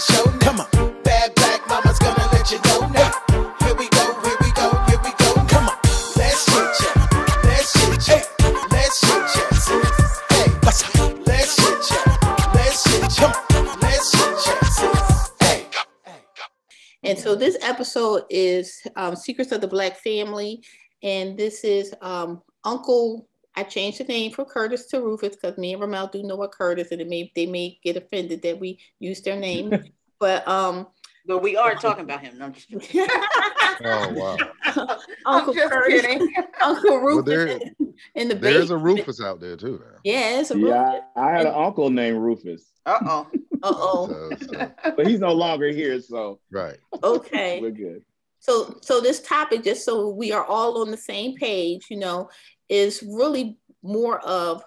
the show now. Come on. Bad black mama's gonna let you know now. Here we go, here we go, here we go. Come on. Let's chit chat. Let's chit chat. Let's chit chat. Hey, what's up? Let's chit chat. Let's chit chat. Let's chit chat. Hey. And so this episode is Secrets of the Black Family. And this is Uncle. I changed the name from Curtis to Rufus because me and Ramel do know what Curtis, and they may get offended that we use their name. But we are talking about him. No, I'm just kidding. Oh wow! Uncle Curtis, Uncle Rufus. Well, there's a Rufus out there too. Now. Yeah, it's a Rufus. Yeah, I had an uncle named Rufus. So. But he's no longer here, so right. Okay, we're good. So this topic, just so we are all on the same page, you know, is really more of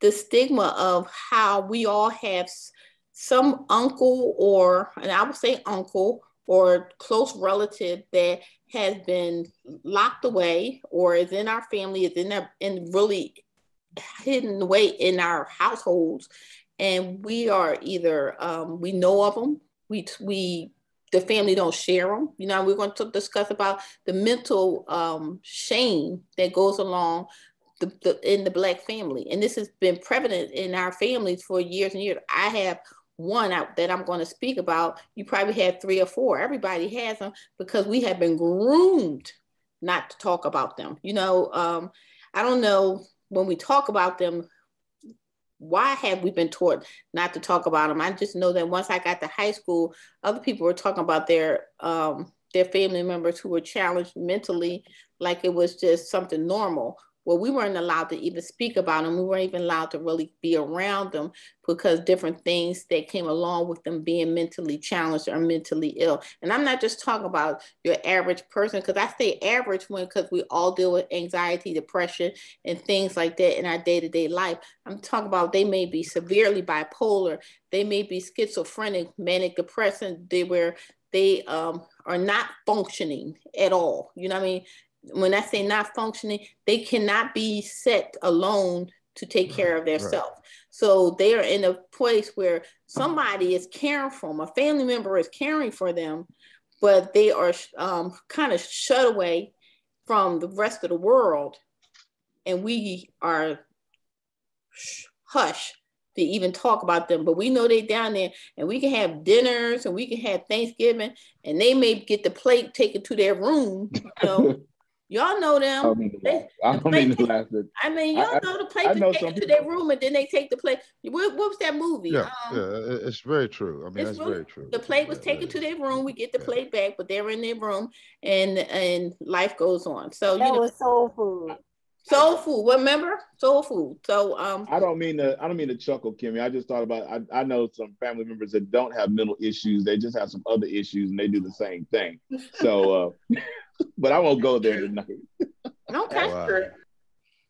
the stigma of how we all have some uncle or, and I would say uncle or close relative that has been locked away or is in our family, and really hidden away in our households. And we are either, we know of them, the family don't share them. You know, we're going to discuss about the mental shame that goes along in the Black family. And this has been prevalent in our families for years and years. I have one out that I'm going to speak about. You probably have three or four. Everybody has them because we have been groomed not to talk about them. You know, I don't know when we talk about them, why have we been taught not to talk about them? I just know that once I got to high school, other people were talking about their family members who were challenged mentally, like it was just something normal. Well, we weren't allowed to even speak about them. We weren't even allowed to really be around them because different things that came along with them being mentally challenged or mentally ill. And I'm not just talking about your average person, because I say average because we all deal with anxiety, depression, and things like that in our day-to-day life. I'm talking about they may be severely bipolar. They may be schizophrenic, manic depressive, they are not functioning at all. You know what I mean? When I say not functioning, they cannot be set alone to take care of themselves. Right. So they are in a place where somebody is caring for them, a family member is caring for them, but they are kind of shut away from the rest of the world. And we are hush to even talk about them, but we know they down there, and we can have dinners and we can have Thanksgiving, and they may get the plate taken to their room, you know. Y'all know them. Y'all know the plate to take to their room, and then they take the plate. What was that movie? Yeah, it's very true. I mean, that's very true. The plate was taken to their room. We get the plate back, but they're in their room, and life goes on. So that was soul food. Soul food. Remember soul food. So I don't mean to chuckle, Kimmy. I just thought about. I know some family members that don't have mental issues. They just have some other issues, and they do the same thing. So. But I won't go there tonight. Okay. Wow.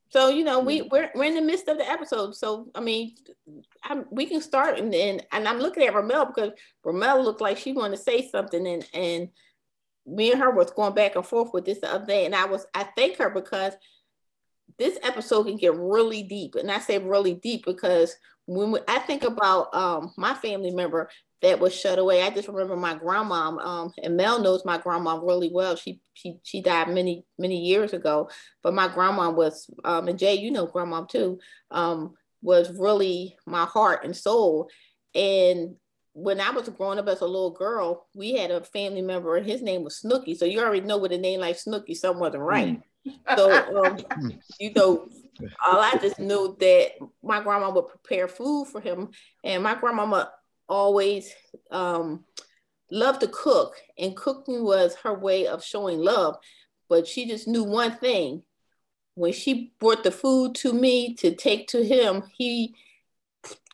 So you know we're in the midst of the episode. So I mean, we can start and I'm looking at Ramel because Ramel looked like she wanted to say something, and me and her was going back and forth with this the other day, and I thank her because this episode can get really deep, and I say really deep because when I think about my family member that was shut away. I just remember my grandma, and Mel knows my grandma really well. She died many, many years ago, but my grandma was, and Jay, you know grandma too, was really my heart and soul. And when I was growing up as a little girl, we had a family member and his name was Snooky. So you already know with a name like Snooky, something wasn't right. So, you know, all I just knew that my grandma would prepare food for him, and my grandmama always loved to cook, and cooking was her way of showing love. But she just knew one thing: when she brought the food to me to take to him,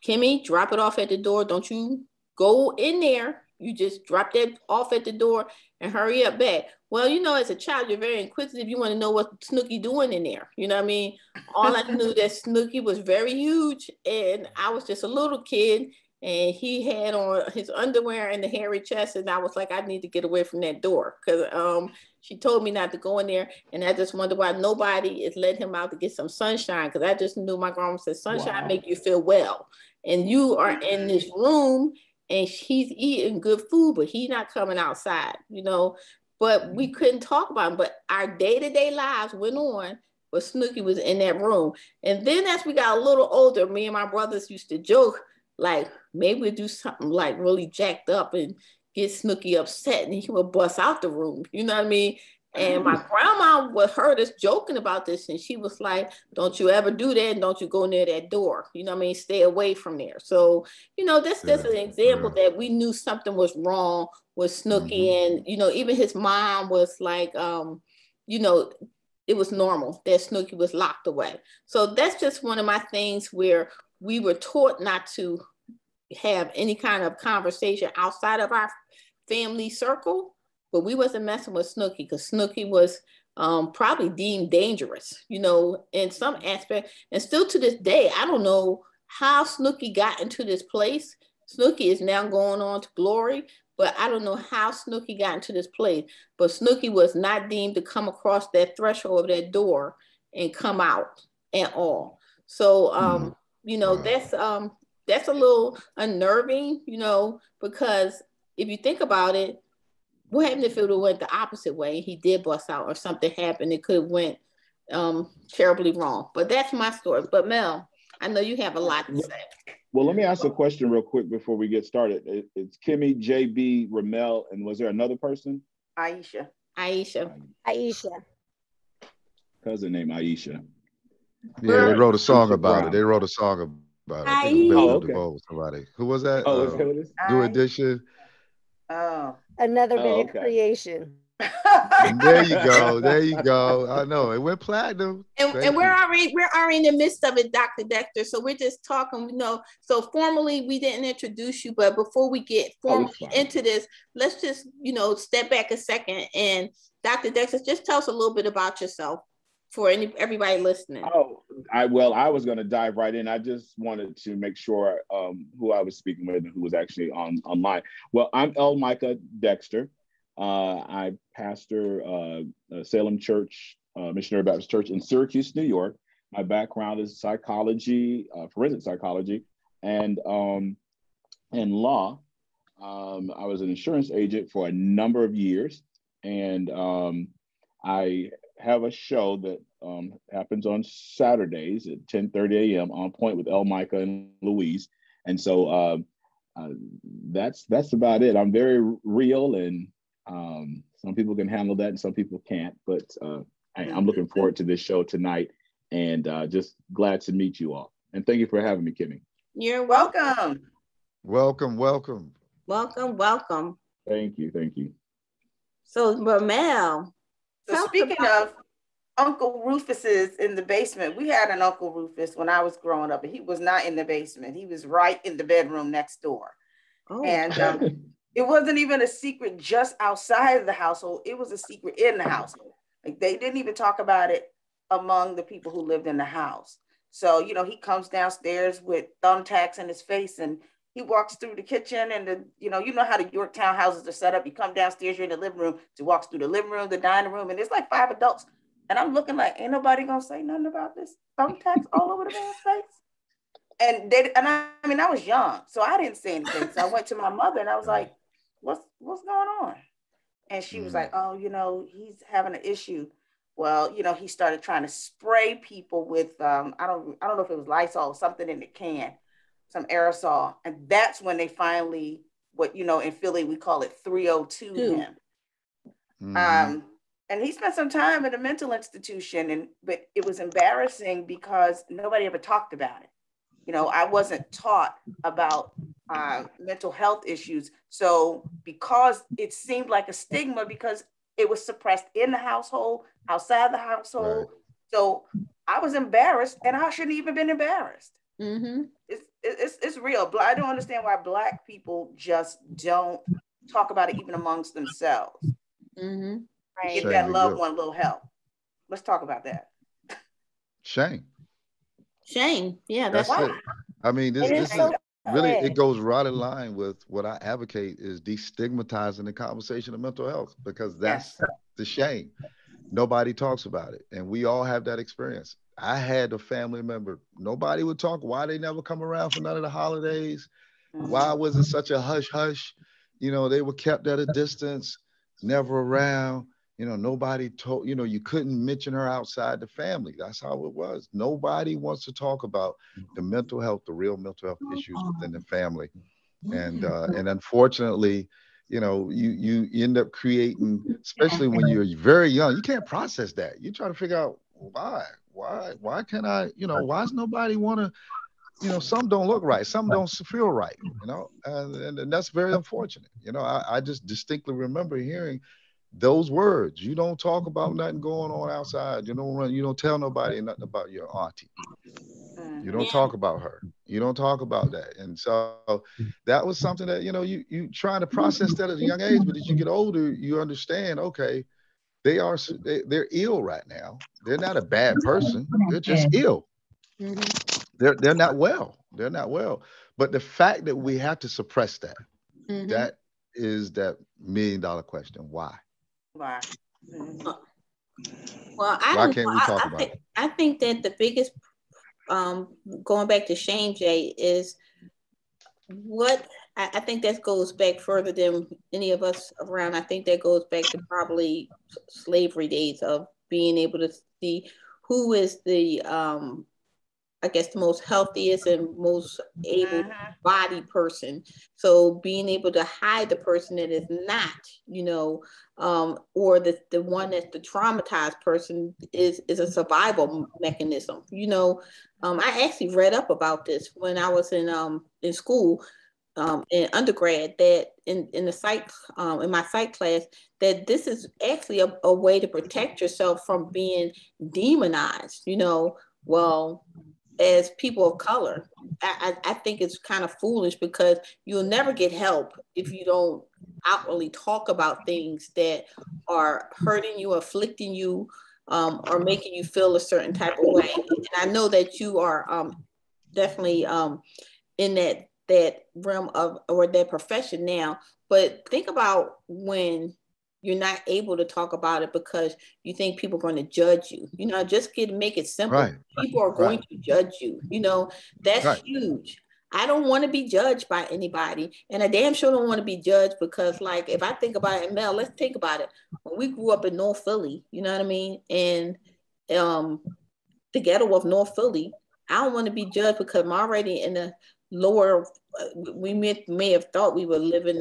Kimmy, drop it off at the door. Don't you go in there. You just drop that off at the door and hurry up back. Well, you know, as a child, you're very inquisitive. You want to know what Snooky doing in there. You know what I mean? All I knew that Snooky was very huge, and I was just a little kid. And he had on his underwear and the hairy chest. And I was like, I need to get away from that door. Because she told me not to go in there. And I just wonder why nobody is letting him out to get some sunshine. Because I just knew my grandma said, sunshine make you feel well. And you are in this room and he's eating good food, but he's not coming outside, you know. But we couldn't talk about him. But our day-to-day lives went on, but Snooki was in that room. And then as we got a little older, me and my brothers used to joke, like, maybe we'll do something like really jacked up and get Snooki upset, and he would bust out the room, you know what I mean? And my grandma was heard us joking about this, and she was like, don't you ever do that, and don't you go near that door, you know what I mean? Stay away from there. So, you know, that's just an example that we knew something was wrong with Snooki. And, you know, even his mom was like, you know, it was normal that Snooki was locked away. So that's just one of my things where we were taught not to have any kind of conversation outside of our family circle. But we wasn't messing with Snooki because Snooki was probably deemed dangerous, you know, in some aspect. And still to this day, I don't know how Snooki got into this place. Snooki is now going on to glory, but I don't know how Snooki got into this place. But Snooki was not deemed to come across that threshold of that door and come out at all. So, you know, that's a little unnerving, you know, because if you think about it, what happened if it would have went the opposite way? He did bust out, or something happened. It could have went terribly wrong. But that's my story. But Mel, I know you have a lot to say. Well, let me ask a question real quick before we get started. It's Kimmy, JB, Ramel, and was there another person? Aisha. Cousin named Aisha. Yeah, they wrote a song about it. Somebody. Who was that? Oh, New Edition. Oh, another big creation. There you go. I know it went platinum. And we're already in the midst of it, Dr. Dexter. So we're just talking, you know. So formally, we didn't introduce you, but before we get formally into this, let's just, you know, step back a second. And Dr. Dexter, just tell us a little bit about yourself for everybody listening. Oh, I was going to dive right in. I just wanted to make sure who I was speaking with and who was actually online. Well, I'm El Micah Dexter. I pastor Salem Church, Missionary Baptist Church in Syracuse, New York. My background is psychology, forensic psychology, and law. I was an insurance agent for a number of years, and I have a show that happens on Saturdays at 10:30 a.m. on Point with El Micah and Louise, and so that's about it. I'm very real, and some people can handle that, and some people can't. But I'm looking forward to this show tonight, and just glad to meet you all. And thank you for having me, Kimmy. You're welcome. Welcome. Thank you. So, Ramel. So speaking of Uncle Rufus's in the basement, we had an Uncle Rufus when I was growing up, and he was not in the basement. He was right in the bedroom next door. Oh. And it wasn't even a secret just outside of the household. It was a secret in the household. Like, they didn't even talk about it among the people who lived in the house. So, you know, he comes downstairs with thumbtacks in his face, and he walks through the kitchen and the, you know how the Yorktown houses are set up. You come downstairs, you're in the living room. He walks through the living room, the dining room, and there's like 5 adults. And I'm looking like, ain't nobody gonna say nothing about this thumbtacks all over the man's face. And I was young, so I didn't say anything. So I went to my mother and I was like, what's going on? And she was like, oh, you know, he's having an issue. Well, you know, he started trying to spray people with I don't know if it was Lysol or something in the can. Some aerosol, and that's when they finally, what you know in Philly we call it 302 him. And he spent some time at a mental institution, but it was embarrassing because nobody ever talked about it. You know, I wasn't taught about mental health issues, so because it seemed like a stigma because it was suppressed in the household, outside the household. Right. So I was embarrassed, and I shouldn't even been embarrassed. Mm-hmm. It's real. I don't understand why Black people just don't talk about it even amongst themselves. Mm-hmm. Right. Give that loved one a little help. Let's talk about that. Shame. Yeah, that's it. I mean, it goes right in line with what I advocate is destigmatizing the conversation of mental health, because that's the shame. Nobody talks about it, and we all have that experience. I had a family member. Nobody would talk why they never come around for none of the holidays. Why was it such a hush hush? You know, they were kept at a distance, never around. You know, nobody told, you know, you couldn't mention her outside the family. That's how it was. Nobody wants to talk about the mental health, the real mental health issues within the family. And unfortunately, you know, you end up creating, especially when you're very young, you can't process that. You try to figure out why can't I, you know, why does nobody want to, you know, some don't look right. Some don't feel right, you know, and that's very unfortunate. You know, I just distinctly remember hearing those words. You don't talk about nothing going on outside. You don't run. You don't tell nobody nothing about your auntie. You don't talk about her. You don't talk about that. And so that was something that, you know, you trying to process that at a young age. But as you get older, you understand, okay, they're ill right now. They're not a bad person. They're just ill. They're not well. They're not well. But the fact that we have to suppress that, that is that $1 million question. Why? Why? Well, why can't we talk about it? I think that the biggest, going back to shame, Jay, is what I think that goes back further than any of us around. I think that goes back to probably slavery days of being able to see who is the, I guess, the most healthiest and most able-bodied person. So being able to hide the person that is not, you know, or the one that's the traumatized person is a survival mechanism. You know, I actually read up about this when I was in school, in undergrad, that in the psych, in my psych class, that this is actually a way to protect yourself from being demonized. You know, well, as people of color, I think it's kind of foolish because you'll never get help if you don't outwardly talk about things that are hurting you, afflicting you, or making you feel a certain type of way. And I know that you are definitely in that realm of, or that profession now, but think about when you're not able to talk about it because you think people are going to judge you. You know, just make it simple. Right. People are going to judge you. You know, that's huge. I don't want to be judged by anybody. And I damn sure don't want to be judged because, like, if I think about it, Mel, let's think about it. When we grew up in North Philly, you know what I mean? And the ghetto of North Philly, I don't want to be judged because I'm already in the lower, we may have thought we were living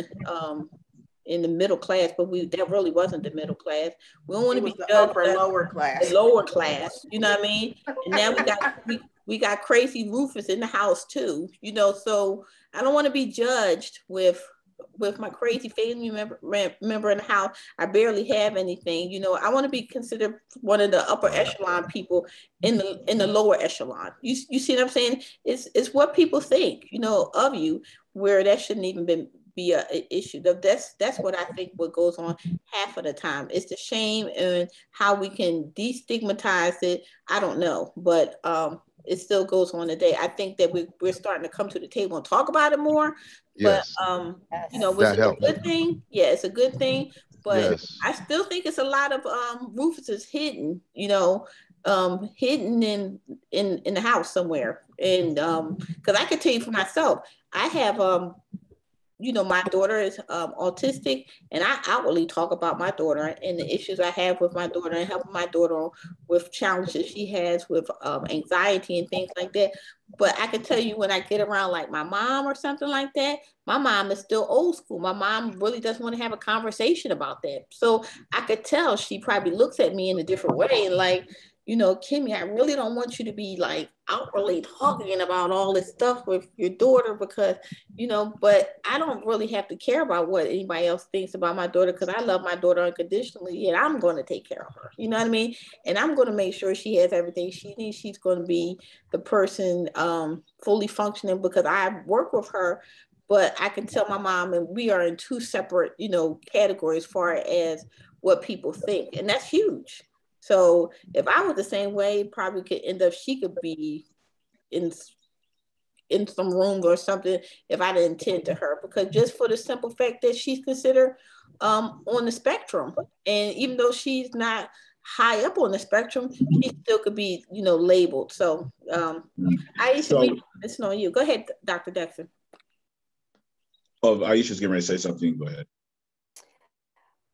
in the middle class, but that really wasn't the middle class. We don't want to be judged for lower class. Lower class, you know what I mean? And now we got crazy roofers in the house too, you know. So I don't want to be judged with my crazy family member in the house. I barely have anything, you know. I want to be considered one of the upper echelon people in the lower echelon. You see what I'm saying? It's what people think, you know, of you, where that shouldn't even be an issue. That's what I think what goes on half of the time. It's the shame and how we can destigmatize it. I don't know, but it still goes on today. I think that we're starting to come to the table and talk about it more. Yes. But you know, was it a good thing? Yeah, it's a good thing. But yes, I still think it's a lot of roofers hidden, you know, hidden in the house somewhere. And because I can tell you for myself, I have you know, my daughter is autistic, and I outwardly talk about my daughter and the issues I have with my daughter and helping my daughter with challenges she has with anxiety and things like that. But I can tell you when I get around like my mom or something like that, my mom is still old school. My mom really doesn't want to have a conversation about that. So I could tell she probably looks at me in a different way and like, you know, Kimmy, I really don't want you to be like outwardly talking about all this stuff with your daughter because, you know, but I don't really have to care about what anybody else thinks about my daughter because I love my daughter unconditionally and I'm going to take care of her. You know what I mean? And I'm going to make sure she has everything she needs. She's going to be the person fully functioning because I work with her, but I can tell my mom and we are in two separate, you know, categories as far as what people think. And that's huge. So if I was the same way, probably could end up, she could be in some room or something if I didn't tend to her, because just for the simple fact that she's considered on the spectrum. And even though she's not high up on the spectrum, she still could be, you know, labeled. So I used to be, it's on you. Go ahead, Dr. Dexter. Oh, Aisha's getting ready to say something. Go ahead.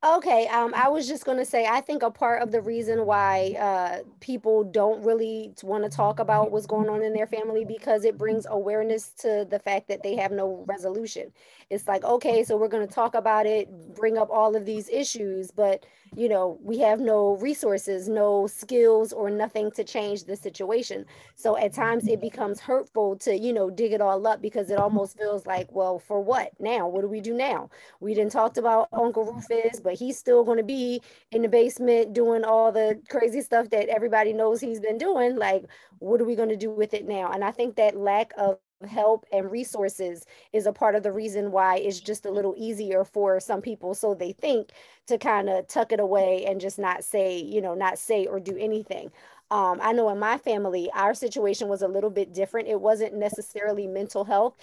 Okay, I was just going to say, I think a part of the reason why people don't really want to talk about what's going on in their family, because it brings awareness to the fact that they have no resolution. It's like, okay, so we're going to talk about it, bring up all of these issues, but, you know, we have no resources, no skills, or nothing to change the situation. So at times it becomes hurtful to, you know, dig it all up, because it almost feels like, well, for what now? What do we do now? We didn't talk about Uncle Rufus, but he's still going to be in the basement doing all the crazy stuff that everybody knows he's been doing. Like, what are we going to do with it now? And I think that lack of help and resources is a part of the reason why it's just a little easier for some people, so they think, to kind of tuck it away and just not say, you know, not say or do anything. I know in my family, our situation was a little bit different. It wasn't necessarily mental health.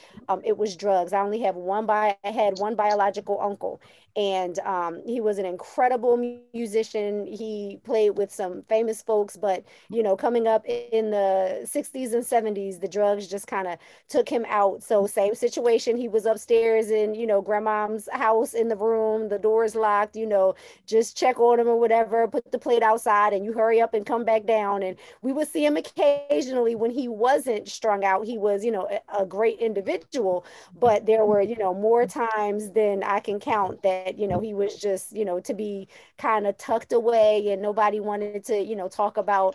It was drugs. I only have I had one biological uncle, and he was an incredible musician. He played with some famous folks, but, you know, coming up in the 60s and 70s, the drugs just kind of took him out. So same situation. He was upstairs in, you know, grandmom's house in the room, the door's locked, you know, just check on him or whatever, put the plate outside and you hurry up and come back down. And we would see him occasionally when he wasn't strung out. He was, you know, a great individual, but there were, you know, more times than I can count that, you know, he was just, you know, to be kind of tucked away, and nobody wanted to, you know, talk about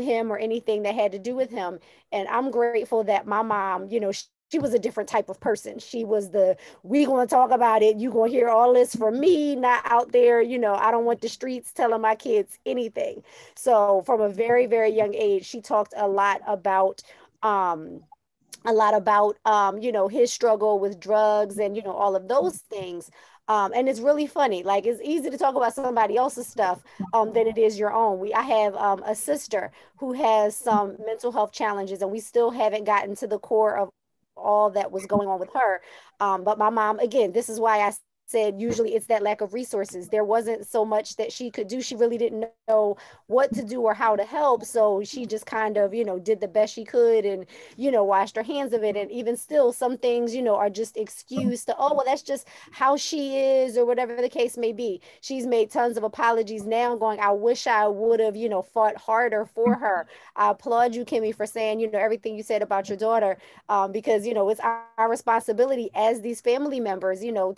him or anything that had to do with him. And I'm grateful that my mom, you know, she was a different type of person. She was the, we going to talk about it. You going to hear all this from me, not out there. You know, I don't want the streets telling my kids anything. So from a very, very young age, she talked a lot about you know, his struggle with drugs and, you know, all of those things. And it's really funny. Like, it's easy to talk about somebody else's stuff than it is your own. I have a sister who has some mental health challenges, and we still haven't gotten to the core of all that was going on with her. But my mom, again, this is why I said usually it's that lack of resources. There wasn't so much that she could do. She really didn't know what to do or how to help. So she just kind of, you know, did the best she could and, you know, washed her hands of it. And even still, some things, you know, are just excused to, oh, well, that's just how she is, or whatever the case may be. She's made tons of apologies now going, I wish I would have, you know, fought harder for her. I applaud you, Kimmy, for saying, you know, everything you said about your daughter, because, you know, it's our responsibility as these family members, you know,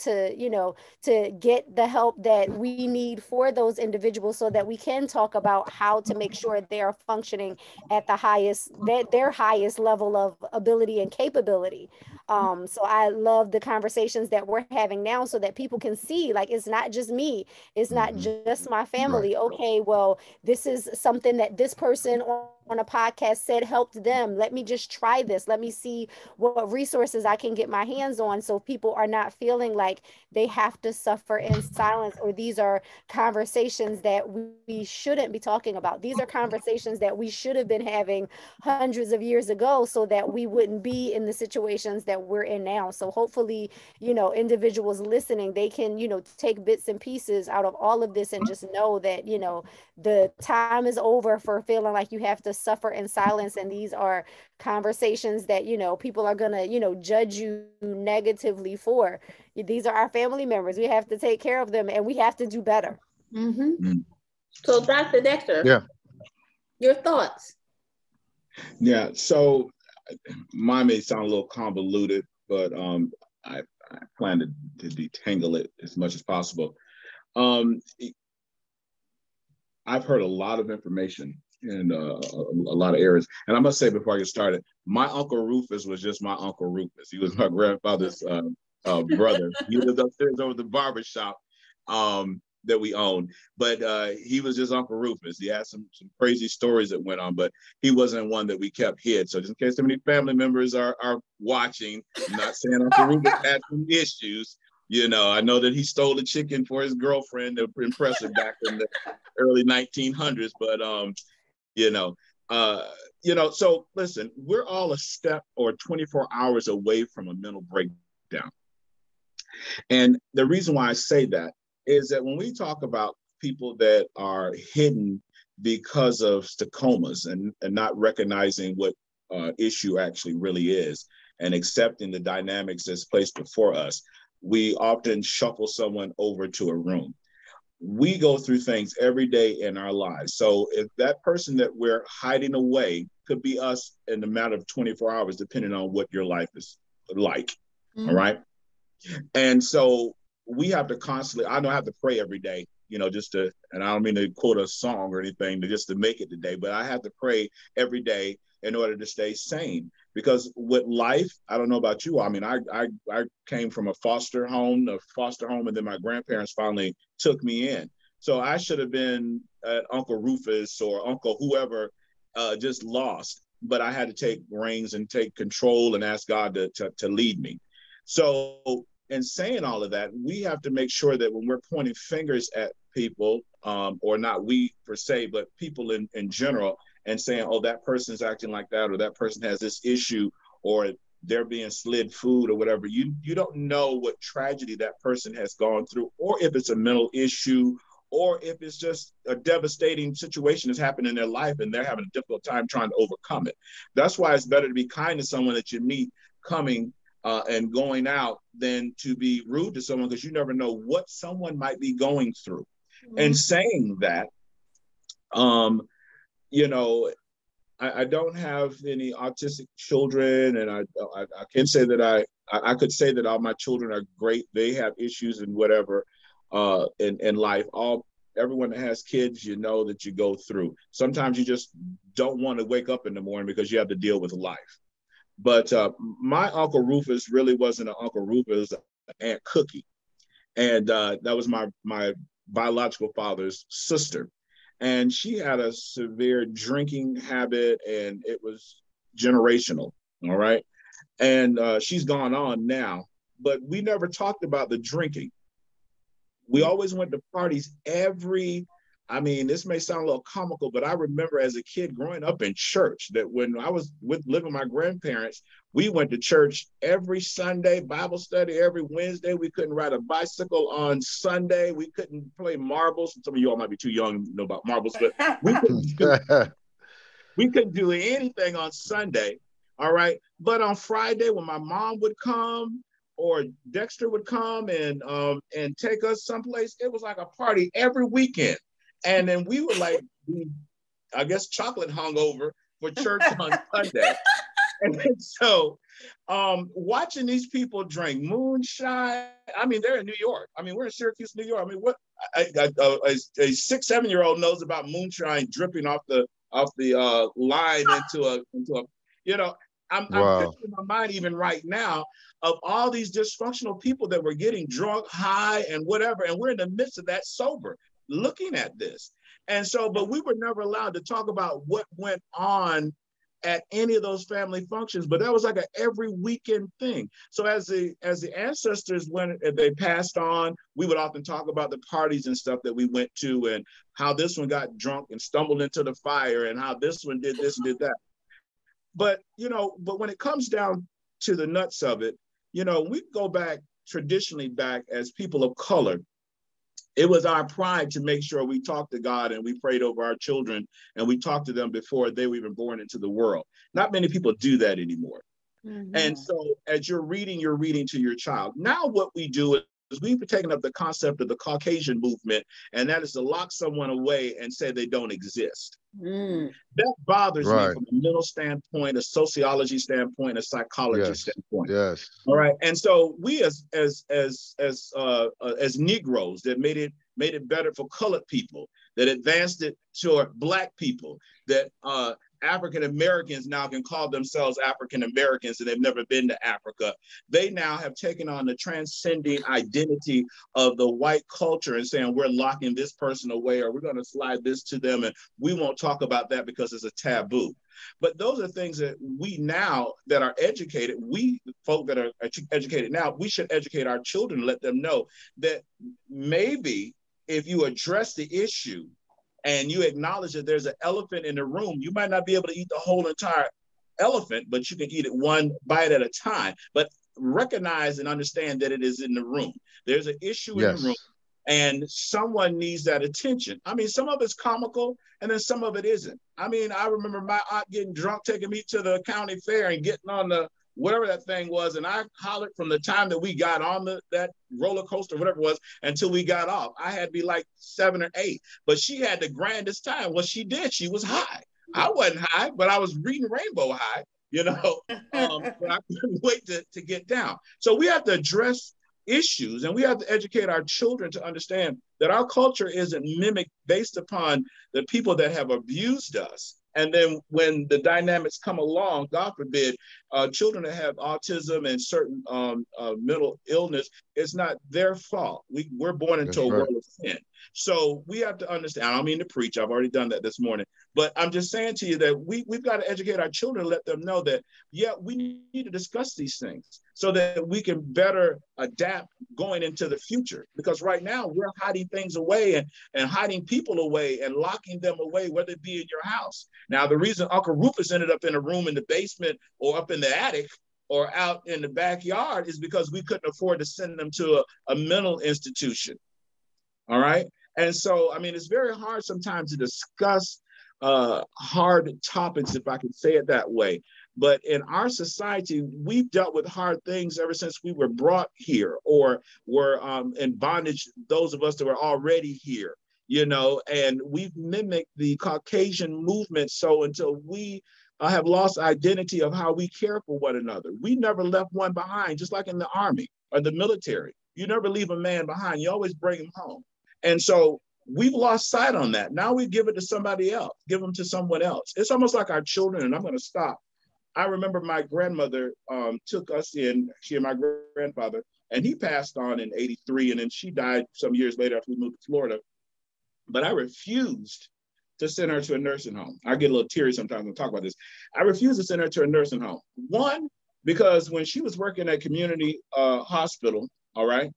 to get the help that we need for those individuals, so that we can talk about how to make sure they are functioning at the highest, their highest level of ability and capability. So I love the conversations that we're having now, so that people can see, like, it's not just me, it's not just my family. Okay, well, this is something that this person on a podcast said helped them. Let me just try this. Let me see what resources I can get my hands on, so people are not feeling like they have to suffer in silence, or these are conversations that we shouldn't be talking about. These are conversations that we should have been having hundreds of years ago, so that we wouldn't be in the situations that we're in now. So hopefully, you know, individuals listening, they can, you know, take bits and pieces out of all of this and just know that, you know, the time is over for feeling like you have to suffer in silence. And these are conversations that, you know, people are going to, you know, judge you negatively for. These are our family members. We have to take care of them, and we have to do better. Mm-hmm. Mm-hmm. So Dr. Dexter, yeah, your thoughts? Yeah, so mine may sound a little convoluted, but I plan to detangle it as much as possible. I've heard a lot of information in a lot of areas. And I must say, before I get started, my Uncle Rufus was just my Uncle Rufus. He was my grandfather's brother. He was upstairs over the barbershop that we owned, but he was just Uncle Rufus. He had some crazy stories that went on, but he wasn't one that we kept hid. So just in case so many family members are watching, I'm not saying Uncle Rufus had some issues. You know, I know that he stole a chicken for his girlfriend to impress her back in the early 1900s, but so listen, we're all a step or 24 hours away from a mental breakdown. And the reason why I say that is that when we talk about people that are hidden because of stocomas and not recognizing what issue actually really is, and accepting the dynamics that's placed before us, we often shuffle someone over to a room. We go through things every day in our lives. So if that person that we're hiding away could be us in a matter of 24 hours, depending on what your life is like. Mm-hmm. All right. And so we have to constantly, I know I have to pray every day, you know, just to, and I don't mean to quote a song or anything, but just to make it today, but I have to pray every day in order to stay sane. Because with life, I don't know about you. I mean, I came from a foster home, and then my grandparents finally took me in. So I should have been Uncle Rufus or Uncle whoever, just lost. But I had to take reins and take control and ask God to lead me. So in saying all of that, we have to make sure that when we're pointing fingers at people, or not we per se, but people in general, and saying, oh, that person's acting like that, or that person has this issue, or they're being slid food or whatever. You don't know what tragedy that person has gone through, or if it's a mental issue, or if it's just a devastating situation that's happened in their life and they're having a difficult time trying to overcome it. That's why it's better to be kind to someone that you meet coming and going out than to be rude to someone, because you never know what someone might be going through. Mm-hmm. And saying that, you know, I don't have any autistic children, and I can say that I could say that all my children are great. They have issues and whatever in life. Everyone that has kids, you know that you go through. Sometimes you just don't want to wake up in the morning because you have to deal with life. But my Uncle Rufus really wasn't an Uncle Rufus, Aunt Cookie, and that was my biological father's sister. And she had a severe drinking habit, and it was generational, all right? And she's gone on now, but we never talked about the drinking. We always went to parties I mean, this may sound a little comical, but I remember as a kid growing up in church that when I was living with my grandparents, we went to church every Sunday, Bible study every Wednesday. We couldn't ride a bicycle on Sunday. We couldn't play marbles. Some of you all might be too young to know about marbles, but we couldn't do anything on Sunday, all right? But on Friday, when my mom would come, or Dexter would come and take us someplace, it was like a party every weekend. And then we were like, I guess, chocolate hungover for church on Sunday. And so watching these people drink moonshine, I mean, they're in New York. I mean, we're in Syracuse, New York. I mean, what a 6-7-year-old knows about moonshine dripping off the line into a, you know, I'm picturing in my mind even right now of all these dysfunctional people that were getting drunk, high, and whatever. And we're in the midst of that sober, looking at this. And so, but we were never allowed to talk about what went on at any of those family functions, but that was like a every weekend thing. So as the ancestors, when they passed on, we would often talk about the parties and stuff that we went to, and how this one got drunk and stumbled into the fire, and how this one did this and did that. But, you know, but when it comes down to the nuts of it, you know, we go back traditionally as people of color. It was our pride to make sure we talked to God and we prayed over our children and we talked to them before they were even born into the world. Not many people do that anymore. Mm-hmm. And so as you're reading to your child. Now what we do is we've taken up the concept of the Caucasian movement, and that is to lock someone away and say they don't exist. Mm. That bothers me from a mental standpoint, a sociology standpoint, a psychology standpoint. Yes. All right. And so we as Negroes that made it better for colored people, that advanced it toward Black people, that African Americans now can call themselves African Americans and they've never been to Africa. They now have taken on the transcending identity of the white culture and saying, we're locking this person away, or we're going to slide this to them, and we won't talk about that because it's a taboo. But those are things that we now that are educated, we folk that are educated now, we should educate our children and let them know that maybe if you address the issue and you acknowledge that there's an elephant in the room, you might not be able to eat the whole entire elephant, but you can eat it one bite at a time. But recognize and understand that it is in the room. There's an issue in the room, and someone needs that attention. I mean, some of it's comical, and then some of it isn't. I mean, I remember my aunt getting drunk, taking me to the county fair and getting on the whatever that thing was. And I hollered from the time that we got on that roller coaster, whatever it was, until we got off. I had to be like 7 or 8, but she had the grandest time. What she did, she was high. I wasn't high, but I was reading Rainbow High, you know, but I couldn't wait to get down. So we have to address issues, and we have to educate our children to understand that our culture isn't mimicked based upon the people that have abused us. And then when the dynamics come along, God forbid, children that have autism and certain mental illness, it's not their fault. We're born into a world of sin. So we have to understand, I don't mean to preach, I've already done that this morning, but I'm just saying to you that we've got to educate our children, let them know that, yeah, we need to discuss these things so that we can better adapt going into the future. Because right now we're hiding things away and hiding people away and locking them away, whether it be in your house. Now, the reason Uncle Rufus ended up in a room in the basement or up in the attic or out in the backyard is because we couldn't afford to send them to a mental institution. All right. And so, I mean, it's very hard sometimes to discuss hard topics, if I can say it that way. But in our society, we've dealt with hard things ever since we were brought here or were in bondage, those of us that were already here, you know, and we've mimicked the Caucasian movement. So until we have lost identity of how we care for one another, we never left one behind, just like in the army or the military. You never leave a man behind. You always bring him home. And so we've lost sight on that. Now we give it to somebody else, give them to someone else. It's almost like our children, and I'm going to stop. I remember my grandmother took us in, she and my grandfather, and he passed on in 83, and then she died some years later after we moved to Florida. But I refused to send her to a nursing home. I get a little teary sometimes when I talk about this. I refused to send her to a nursing home. One, because when she was working at community hospital, all right,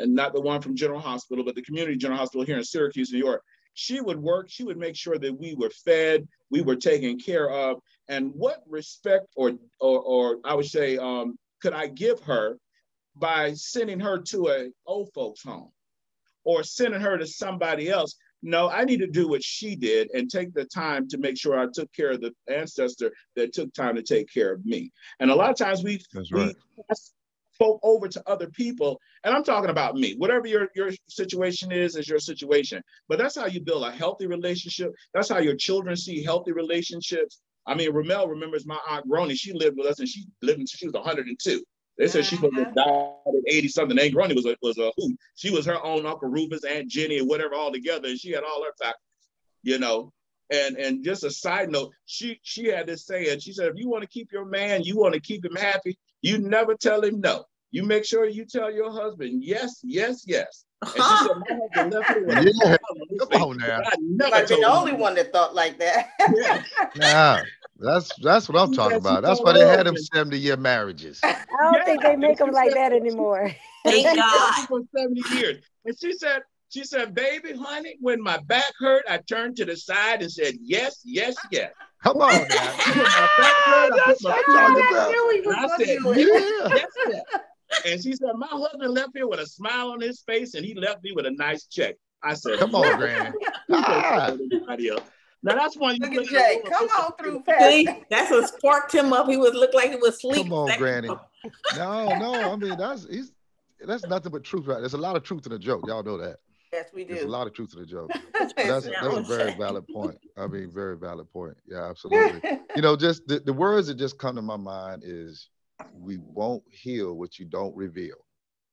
and not the one from General Hospital, but the community General Hospital here in Syracuse, New York, she would work, she would make sure that we were fed, we were taken care of. And what respect or I would say, could I give her by sending her to an old folks home or sending her to somebody else? No, I need to do what she did and take the time to make sure I took care of the ancestor that took time to take care of me. And a lot of times we pass folk over to other people, and I'm talking about me. Whatever your situation is your situation. But that's how you build a healthy relationship. That's how your children see healthy relationships. I mean, Ramel remembers my Aunt Groney. She lived with us, and she lived until she was 102. They said she was died at 80-something. Aunt Groney was a hoot. She was her own Uncle Rufus, Aunt Jenny, and whatever all together, and she had all her factors, you know. And just a side note, she had this saying. She said, if you want to keep your man, you want to keep him happy, you never tell him no. You make sure you tell your husband, yes, yes, yes. And she said, my husband left me with like the only one that thought like that. Yeah. Yeah. That's what I'm talking about. That's why they had them 70-year marriages. I don't think they make them like that anymore. Thank God. For 70 years. And she said, baby, honey, when my back hurt, I turned to the side and said, yes, yes, yes. Come on, now. That's what I'm talking about. And she said, my husband left me with a smile on his face, and he left me with a nice check. I said, come on, Gran. Now that's one. You look at Jay. Come on through, Pat. That's what sparked him up. He would look like he was asleep. Come on, Granny. No. I mean, that's nothing but truth, right? There's a lot of truth in the joke. Y'all know that. Yes, we do. There's a lot of truth to the joke. That's a very valid point. I mean, very valid point. Yeah, absolutely. You know, just the words that just come to my mind is, we won't heal what you don't reveal.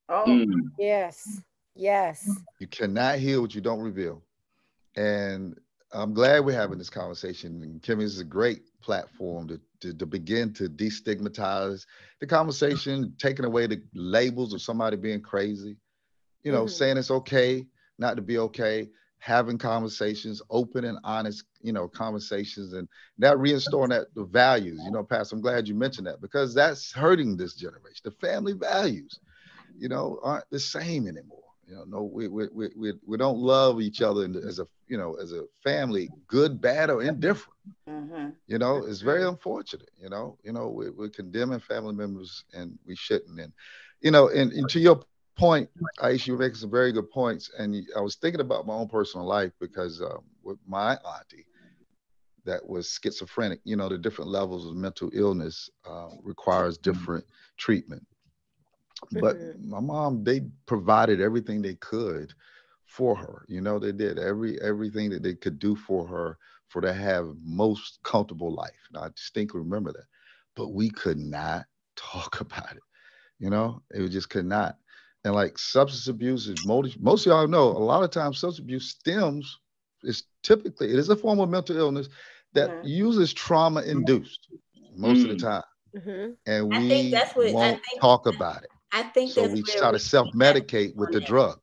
Oh, yes. Yes. You cannot heal what you don't reveal. And I'm glad we're having this conversation. And Kimmy, this is a great platform to begin to destigmatize the conversation, taking away the labels of somebody being crazy, you know, saying it's okay not to be okay, having conversations, open and honest, you know, conversations, and that restoring that the values, you know, Pastor, I'm glad you mentioned that, because that's hurting this generation. The family values, you know, aren't the same anymore. You know, no, we don't love each other as a family, good, bad, or indifferent. You know, it's very unfortunate. You know, we're condemning family members, and we shouldn't. And you know, and to your point, Aisha, you're making some very good points, and I was thinking about my own personal life because with my auntie, that was schizophrenic. You know, the different levels of mental illness requires different treatment. But my mom, they provided everything they could for her. You know, they did everything that they could do for her, for to have most comfortable life. And I distinctly remember that. But we could not talk about it. You know, it just could not. And like substance abuse is, most of y'all know, a lot of times substance abuse stems, it is a form of mental illness that uses trauma induced most of the time. Mm-hmm. And we won't talk about it. I think so. We try to self-medicate with the drug.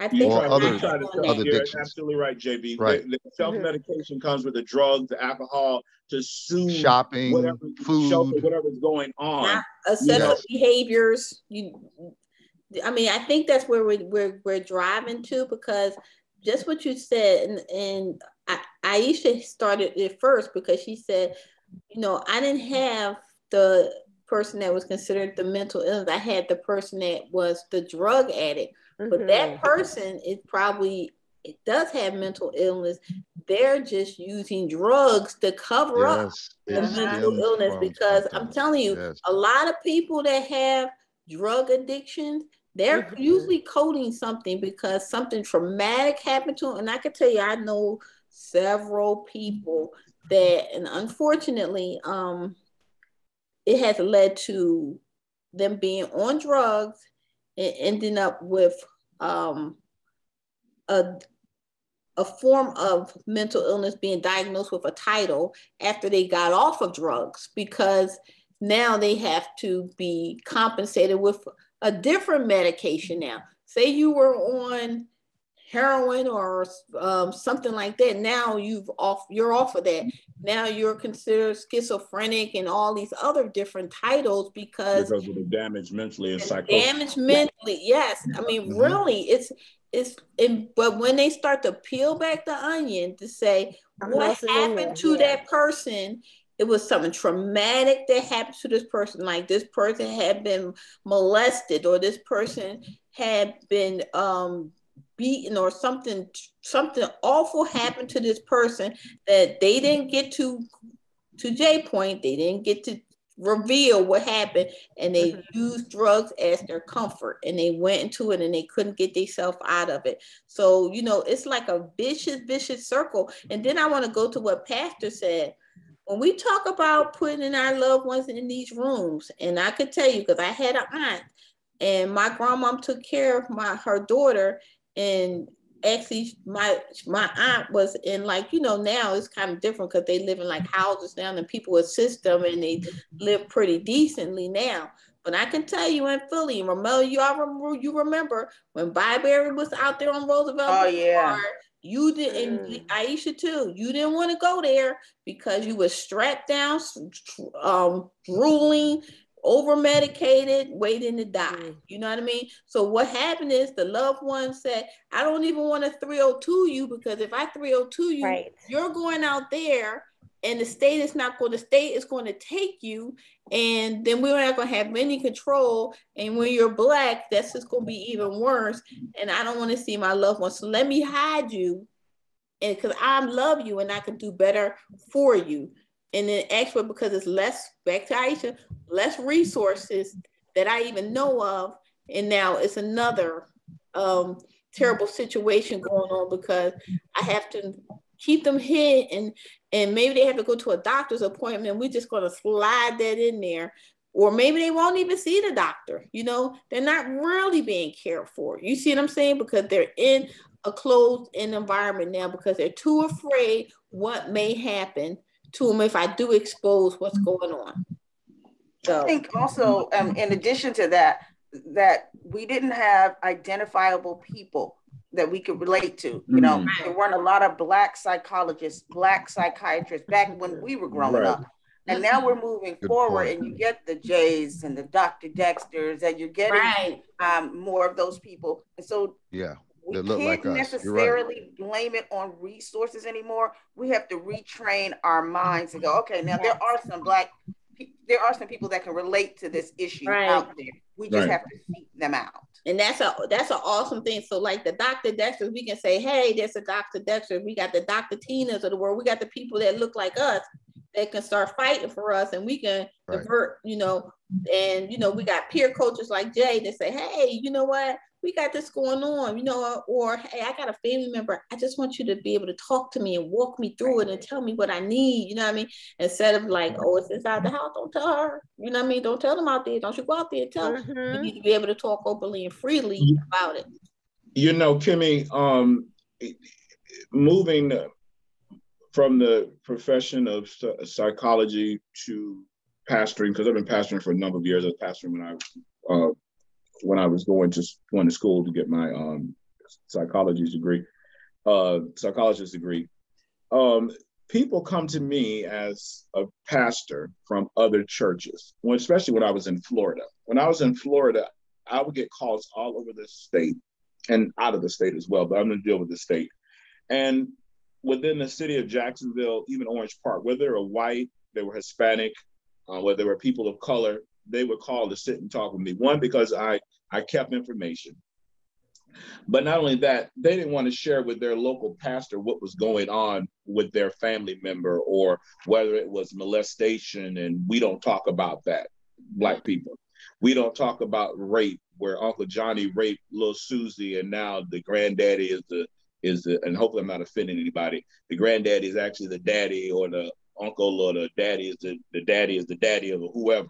I think other addictions. You're absolutely right, JB. Right. The self-medication comes with the drugs, the alcohol, to soothe shopping, whatever, food, whatever's going on. Not obsessive behaviors. I mean, I think that's where we're driving to, because just what you said, and Aisha started it first, because she said, you know, I didn't have the person that was considered the mental illness. I had the person that was the drug addict. Mm-hmm. But that person is probably, it does have mental illness. They're just using drugs to cover up the mental illness, because I'm telling you, a lot of people that have drug addictions, they're usually coding something because something traumatic happened to them. And I can tell you, I know several people that, and unfortunately, it has led to them being on drugs and ending up with a form of mental illness, being diagnosed with a title after they got off of drugs, because now they have to be compensated with a different medication. Now, say you were on heroin or something like that. Now you're off of that. Now you're considered schizophrenic and all these other different titles because of the damage mentally and psychology. Damage mentally, yes. I mean, really, but when they start to peel back the onion to say what happened to that person, it was something traumatic that happened to this person. Like this person had been molested, or this person had been beaten, or something awful happened to this person that they didn't get to J point. They didn't get to reveal what happened, and they used drugs as their comfort, and they went into it and they couldn't get themselves out of it. So, you know, it's like a vicious circle. And then I want to go to what Pastor said. When we talk about putting our loved ones in these rooms, and I could tell you, because I had an aunt and my grandmom took care of her daughter. And actually, my aunt was in, like, you know, now it's kind of different because they live in like houses now and people assist them and they live pretty decently now. But I can tell you in Philly, Ramel, you remember when Byberry was out there on Roosevelt? Oh, yeah. You didn't, and Aisha too, you didn't want to go there because you were strapped down, drooling, over-medicated, waiting to die. You know what I mean? So what happened is the loved one said, I don't even want to 302 you, because if I 302 you, you're going out there and the state is going to take you, and then we're not going to have any control. And when you're Black, that's just going to be even worse. And I don't want to see my loved one. So let me hide you, and because I love you and I can do better for you. And then actually, because it's less, back to Aisha, less resources that I even know of. And now it's another terrible situation going on, because I have to keep them hid, and maybe they have to go to a doctor's appointment, and we're just going to slide that in there. Or maybe they won't even see the doctor. You know, they're not really being cared for. You see what I'm saying? Because they're in a closed-in environment now, because they're too afraid what may happen to them if I do expose what's going on. So I think also, in addition to that we didn't have identifiable people that we could relate to. You know, there weren't a lot of Black psychologists, Black psychiatrists back when we were growing up. And now we're moving forward, and you get the Jays and the Dr. Dexters, and you're getting more of those people. And so we can't necessarily blame it on resources anymore. We have to retrain our minds and go, okay, now there are some Black there are some people that can relate to this issue out there. We just have to seek them out. And that's an awesome thing. So like the Dr. Dexters, we can say, hey, there's a Dr. Dexter. We got the Dr. Tinas of the world. We got the people that look like us that can start fighting for us, and we can divert, you know, and, you know, we got peer coaches like Jay that say, hey, you know what? We got this going on, you know, or hey, I got a family member. I just want you to be able to talk to me and walk me through it and tell me what I need. You know what I mean? Instead of like, oh, it's inside the house. Don't tell her. You know what I mean? Don't tell them out there. Don't you go out there and tell them. You need to be able to talk openly and freely about it. You know, Kimmy, moving from the profession of psychology to pastoring, because I've been pastoring for a number of years. I was pastoring when I was going to school to get my psychologist degree. People come to me as a pastor from other churches, especially when I was in Florida. When I was in Florida, I would get calls all over the state and out of the state as well, but I'm going to deal with the state. And within the city of Jacksonville, even Orange Park, whether they were white, they were Hispanic, whether they were people of color, they would call to sit and talk with me. One, because I kept information. But not only that, they didn't want to share with their local pastor what was going on with their family member, or whether it was molestation, and we don't talk about that, Black people. We don't talk about rape, where Uncle Johnny raped little Susie, and now the granddaddy is the, and hopefully I'm not offending anybody, the granddaddy is actually the daddy, or the uncle or the daddy is the daddy is the daddy of whoever.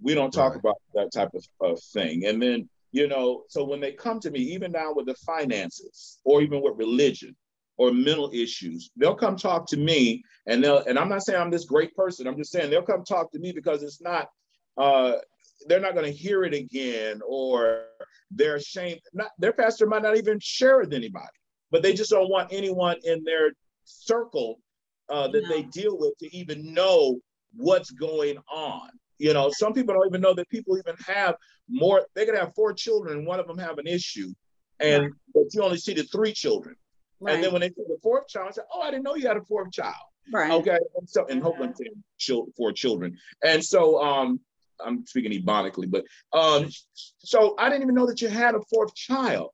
We don't talk about that type of thing. And then, you know, so when they come to me, even now with the finances or even with religion or mental issues, they'll come talk to me, and I'm not saying I'm this great person. I'm just saying they'll come talk to me because it's not, they're not going to hear it again, or they're ashamed. Their pastor might not even share it with anybody, but they just don't want anyone in their circle they deal with to even know what's going on. You know, some people don't even know that people even have more. They could have 4 children, and one of them have an issue, and but you only see the 3 children. Right. And then when they see the 4th child, I say, "Oh, I didn't know you had a 4th child." Right. Okay. And so, and hopefully, 4 children. And so, I'm speaking ebonically, but so I didn't even know that you had a 4th child,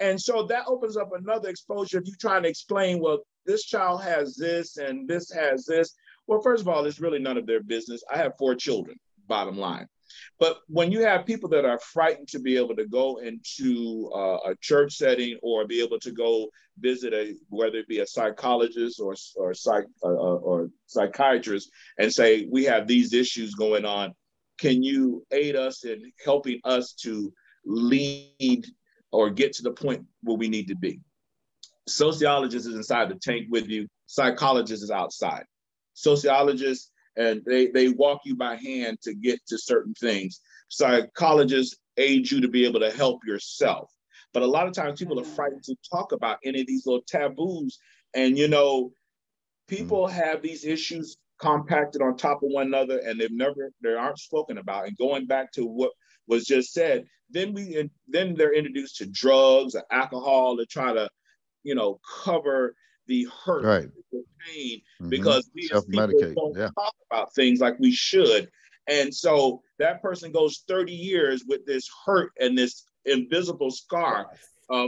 and so that opens up another exposure if you're trying to explain. Well, this child has this, and this has this. Well, first of all, it's really none of their business. I have 4 children. Bottom line. But when you have people that are frightened to be able to go into a church setting, or be able to go visit whether it be a psychologist or psychiatrist, and say, we have these issues going on. Can you aid us in helping us to lead or get to the point where we need to be? Sociologist is inside the tank with you. Psychologist is outside. Sociologists, and they walk you by hand to get to certain things. Psychologists aid you to be able to help yourself. But a lot of times people are frightened to talk about any of these little taboos. And, you know, people have these issues compacted on top of one another, and they aren't spoken about. And going back to what was just said, then they're introduced to drugs or alcohol to try to, you know, cover the hurt, the pain, because we as people don't talk about things like we should. And so that person goes 30 years with this hurt and this invisible scar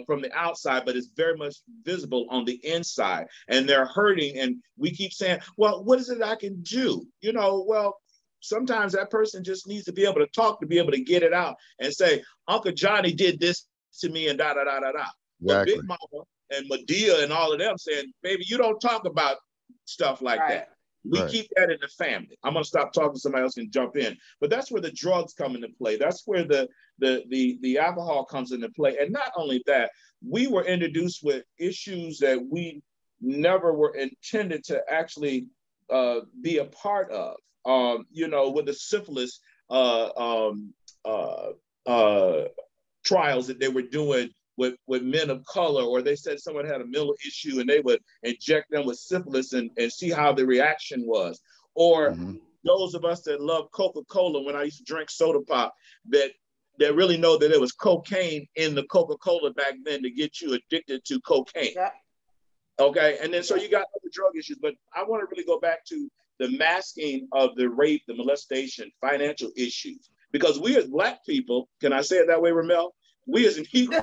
from the outside, but it's very much visible on the inside, and they're hurting. And we keep saying, well, what is it I can do? You know, well, sometimes that person just needs to be able to talk, to be able to get it out and say, Uncle Johnny did this to me, and da-da-da-da-da. Exactly. Big Mama and Medea and all of them saying, baby, you don't talk about stuff like that. We keep that in the family. I'm going to stop talking, somebody else can jump in. But that's where the drugs come into play. That's where the alcohol comes into play. And not only that, we were introduced with issues that we never were intended to actually be a part of. You know, with the syphilis trials that they were doing with men of color, or they said someone had a mental issue and they would inject them with syphilis and see how the reaction was. Or those of us that love Coca-Cola, when I used to drink soda pop, that really know that there was cocaine in the Coca-Cola back then to get you addicted to cocaine. Yeah. Okay, and then so you got other drug issues, but I want to really go back to the masking of the rape, the molestation, financial issues. Because we as Black people, can I say it that way, Ramel? We as Negroes,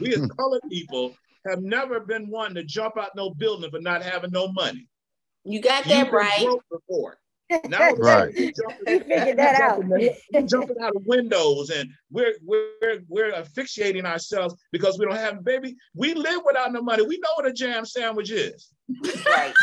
we as colored people have never been one to jump out no building for not having no money. You got that right. Before. Now right. Jumping out of windows, and we're asphyxiating ourselves because we don't have baby. We live without no money. We know what a jam sandwich is. Right.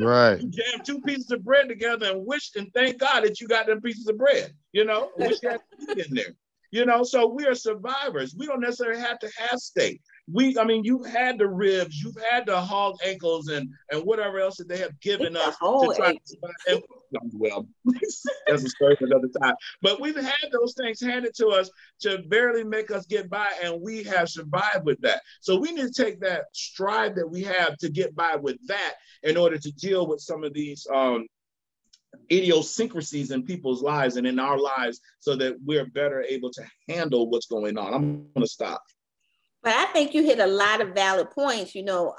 Right. You jam two pieces of bread together and wish and thank God that you got them pieces of bread. You know, wish that in there. You know, so we are survivors. We don't necessarily have to have steak. I mean, you've had the ribs, you've had the hog ankles, and whatever else that they have given us to try to survive. Well, that's a story for another time. But we've had those things handed to us to barely make us get by, and we have survived with that. So we need to take that stride that we have to get by with that in order to deal with some of these idiosyncrasies in people's lives and in our lives so that we're better able to handle what's going on. I'm going to stop. But I think you hit a lot of valid points, you know,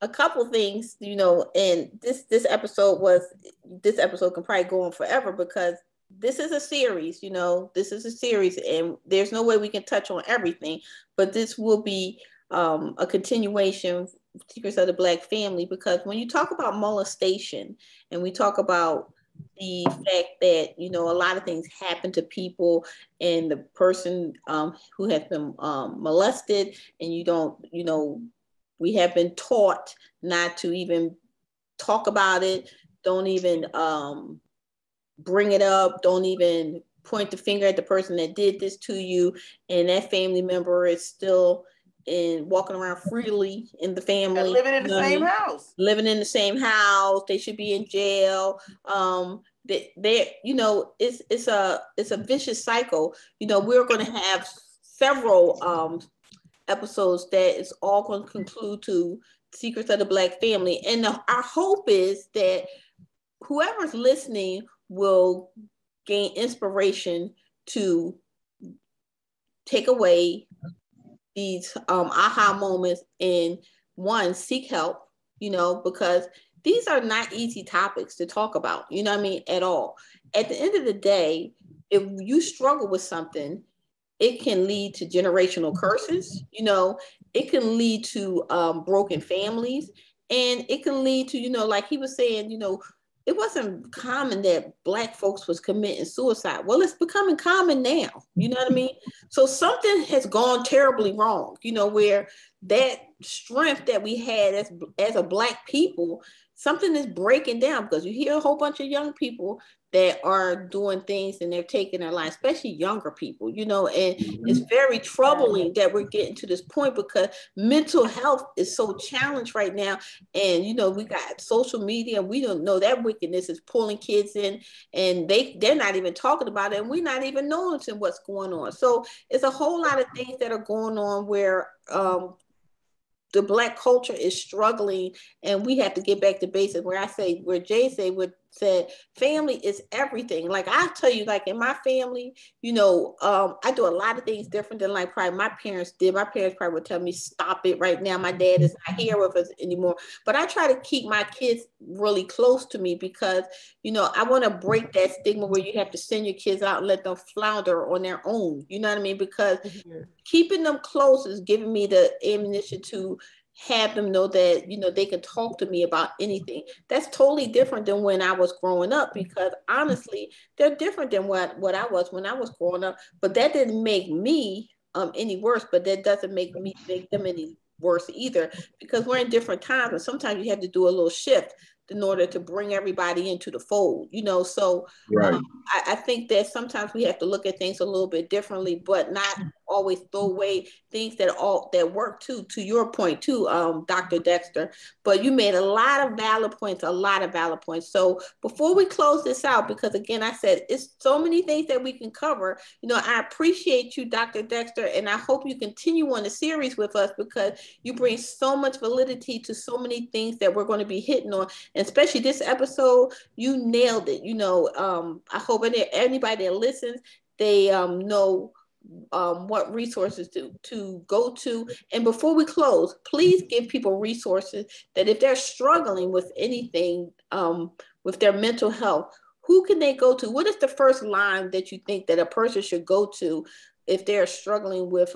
a couple things, you know, and this episode can probably go on forever because this is a series, you know, and there's no way we can touch on everything, but this will be a continuation of Secrets of the Black Family, because when you talk about molestation and we talk about the fact that, you know, a lot of things happen to people and the person who has been molested, and you don't, you know, we have been taught not to even talk about it. Don't even bring it up. Don't even point the finger at the person that did this to you. And that family member is still walking around freely in the family. And living in the same house. Living in the same house. They should be in jail. They you know, it's a vicious cycle. You know, we're going to have several episodes that is all going to conclude to Secrets of the Black Family. And our hope is that whoever's listening will gain inspiration to take away these aha moments, and one, seek help, you know, because these are not easy topics to talk about, you know what I mean, at all. At the end of the day, if you struggle with something, it can lead to generational curses, you know, it can lead to broken families, and it can lead to, you know, like he was saying, you know, it wasn't common that Black folks was committing suicide. Well, it's becoming common now. You know what I mean? So something has gone terribly wrong, you know, where that strength that we had as a Black people, something is breaking down, because you hear a whole bunch of young people that are doing things and they're taking their lives, especially younger people, you know, and it's very troubling that we're getting to this point, because mental health is so challenged right now. And, you know, we got social media, and we don't know that wickedness is pulling kids in, and they're not even talking about it, and we're not even noticing what's going on. So it's a whole lot of things that are going on where the Black culture is struggling, and we have to get back to basics. Where Jay said, family is everything. Like I tell you, like in my family, you know, I do a lot of things different than like probably my parents did. My parents probably would tell me, stop it right now. My dad is not here with us anymore. But I try to keep my kids really close to me, because, you know, I want to break that stigma where you have to send your kids out and let them flounder on their own. You know what I mean? Because keeping them close is giving me the ammunition to have them know that, you know, they can talk to me about anything. That's totally different than when I was growing up, because honestly, they're different than what I was when I was growing up, but that didn't make me any worse, but that doesn't make them any worse either, because we're in different times, and sometimes you have to do a little shift in order to bring everybody into the fold, you know, so right. I think that sometimes we have to look at things a little bit differently, but not always throw away things that work too. To your point too, Dr. Dexter, but you made a lot of valid points. So before we close this out, because again, I said it's so many things that we can cover. You know, I appreciate you, Dr. Dexter, and I hope you continue on the series with us, because you bring so much validity to so many things that we're going to be hitting on. Especially this episode, you nailed it. You know, I hope anybody that listens, they know what resources to go to. And before we close, please give people resources that if they're struggling with anything, with their mental health, who can they go to? What is the first line that you think that a person should go to if they're struggling with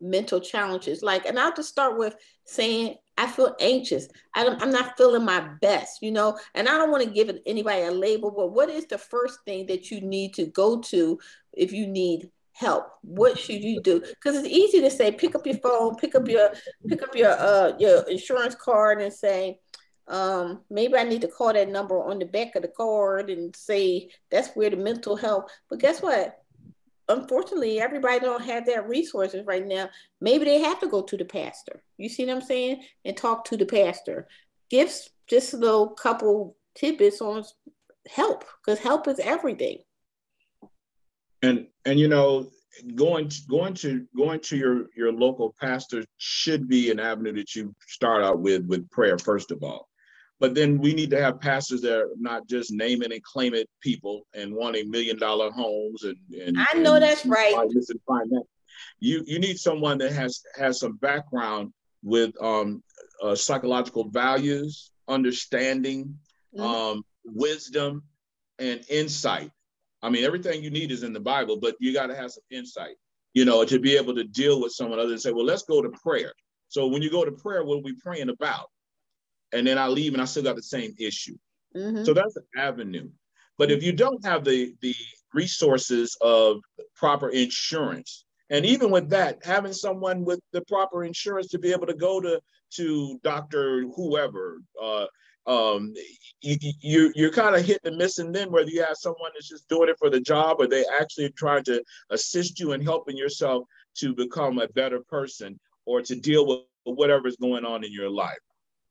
mental challenges? Like, and I'll just start with saying, I feel anxious. I'm not feeling my best, you know, and I don't want to give anybody a label, but what is the first thing that you need to go to if you need help? What should you do? Because it's easy to say, pick up your phone, pick up your insurance card and say, maybe I need to call that number on the back of the card and say, that's where the mental health. But guess what? Unfortunately, everybody don't have that resources right now. Maybe they have to go to the pastor. You see what I'm saying? And talk to the pastor. Give just a little couple tidbits on help, because help is everything. And you know, going to your local pastor should be an avenue that you start out with prayer, first of all. But then we need to have pastors that are not just naming and claiming people and wanting $1 million homes and I know and that's right. And find that. You need someone that has some background with psychological values, understanding, wisdom, and insight. I mean, everything you need is in the Bible, but you got to have some insight, you know, to be able to deal with someone other than say, well, let's go to prayer. So when you go to prayer, what are we praying about? And then I leave and I still got the same issue. Mm-hmm. So that's an avenue. But if you don't have the resources of proper insurance, and even with that, having someone with the proper insurance to be able to go to Dr. whoever, you're kind of hit and miss, and then whether you have someone that's just doing it for the job or they actually try to assist you in helping yourself to become a better person or to deal with whatever is going on in your life.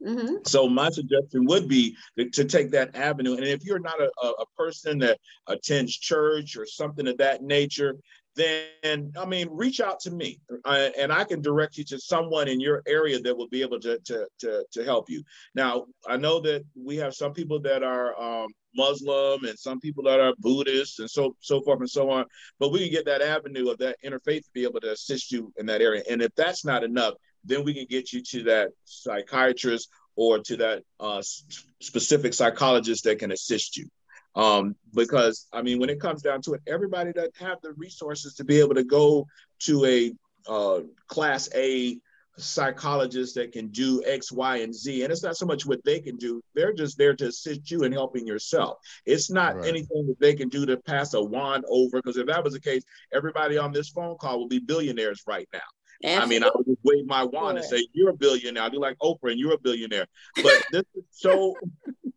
Mm-hmm. So my suggestion would be to take that avenue. And if you're not a person that attends church or something of that nature, then, I mean, reach out to me and I can direct you to someone in your area that will be able to help you. Now, I know that we have some people that are Muslim and some people that are Buddhist and so forth and so on, but we can get that avenue of that interfaith to be able to assist you in that area. And if that's not enough, then we can get you to that psychiatrist or to that specific psychologist that can assist you. Because, I mean, when it comes down to it, everybody doesn't have the resources to be able to go to a class A psychologist that can do X, Y, and Z. And it's not so much what they can do. They're just there to assist you in helping yourself. It's not anything that they can do to pass a wand over, because if that was the case, everybody on this phone call will be billionaires right now. Absolutely. I mean, I would just wave my wand and say, you're a billionaire. I'll do like Oprah and you're a billionaire. But this is so,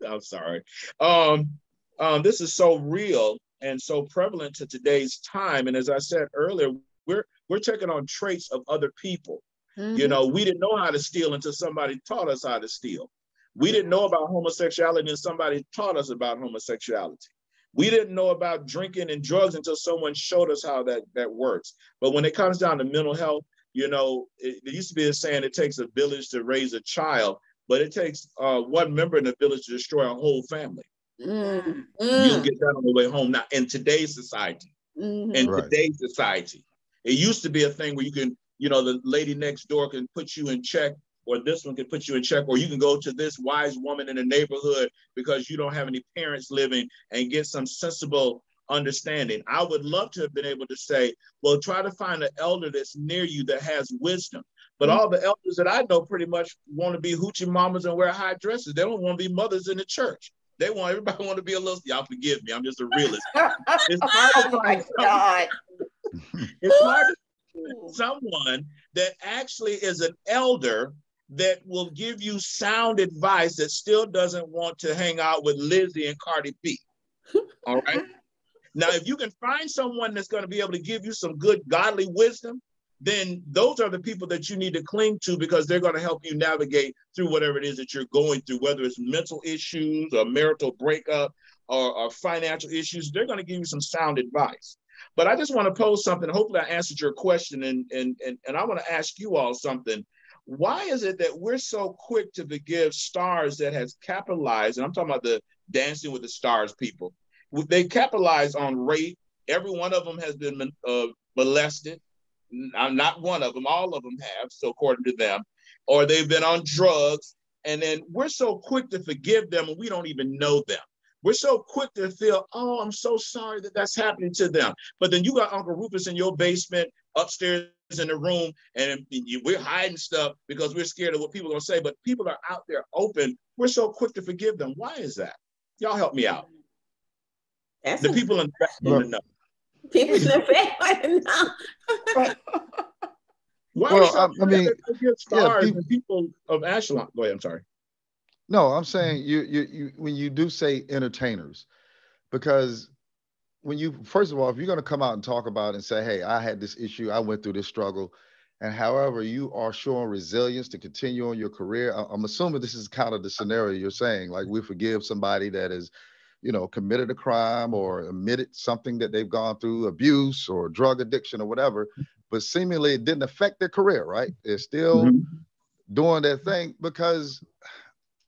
I'm sorry. This is so real and so prevalent to today's time. And as I said earlier, we're taking on traits of other people. Mm-hmm. You know, we didn't know how to steal until somebody taught us how to steal. We didn't know about homosexuality until somebody taught us about homosexuality. We didn't know about drinking and drugs until someone showed us how that works. But when it comes down to mental health, you know, there used to be a saying, it takes a village to raise a child, but it takes one member in the village to destroy a whole family. Mm-hmm. You'll get that on the way home. Now, in today's society, it used to be a thing where you can, you know, the lady next door can put you in check, or this one can put you in check, or you can go to this wise woman in the neighborhood because you don't have any parents living and get some sensible understanding. I would love to have been able to say, well, try to find an elder that's near you that has wisdom. But all the elders that I know pretty much want to be hoochie mamas and wear high dresses. They don't want to be mothers in the church. They want everybody want to be a little, y'all forgive me, I'm just a realist. It's hard to find someone that actually is an elder that will give you sound advice that still doesn't want to hang out with Lizzie and Cardi B. All right. Now, if you can find someone that's going to be able to give you some good godly wisdom, then those are the people that you need to cling to, because they're going to help you navigate through whatever it is that you're going through, whether it's mental issues or marital breakup or financial issues. They're going to give you some sound advice. But I just want to pose something. Hopefully I answered your question. And I want to ask you all something. Why is it that we're so quick to forgive stars that has capitalized? And I'm talking about the Dancing with the Stars people. They capitalize on rape. Every one of them has been molested. I'm not one of them, all of them have, so according to them, or they've been on drugs. And then we're so quick to forgive them and we don't even know them. We're so quick to feel, oh, I'm so sorry that that's happening to them. But then you got Uncle Rufus in your basement, upstairs in the room, and we're hiding stuff because we're scared of what people are going to say. But people are out there open. We're so quick to forgive them. Why is that? Y'all help me out. That's the people in the back want to know. People in the back want to know. Why well, I mean, yeah, people of Ashland. Go ahead. I'm sorry. No, I'm saying you when you do say entertainers, because when you, first of all, if you're going to come out and talk about and say, hey, I had this issue, I went through this struggle, and however you are showing resilience to continue on your career, I'm assuming this is kind of the scenario you're saying, like we forgive somebody that is, you know, committed a crime or admitted something that they've gone through, abuse or drug addiction or whatever, but seemingly it didn't affect their career, right? They're still doing their thing because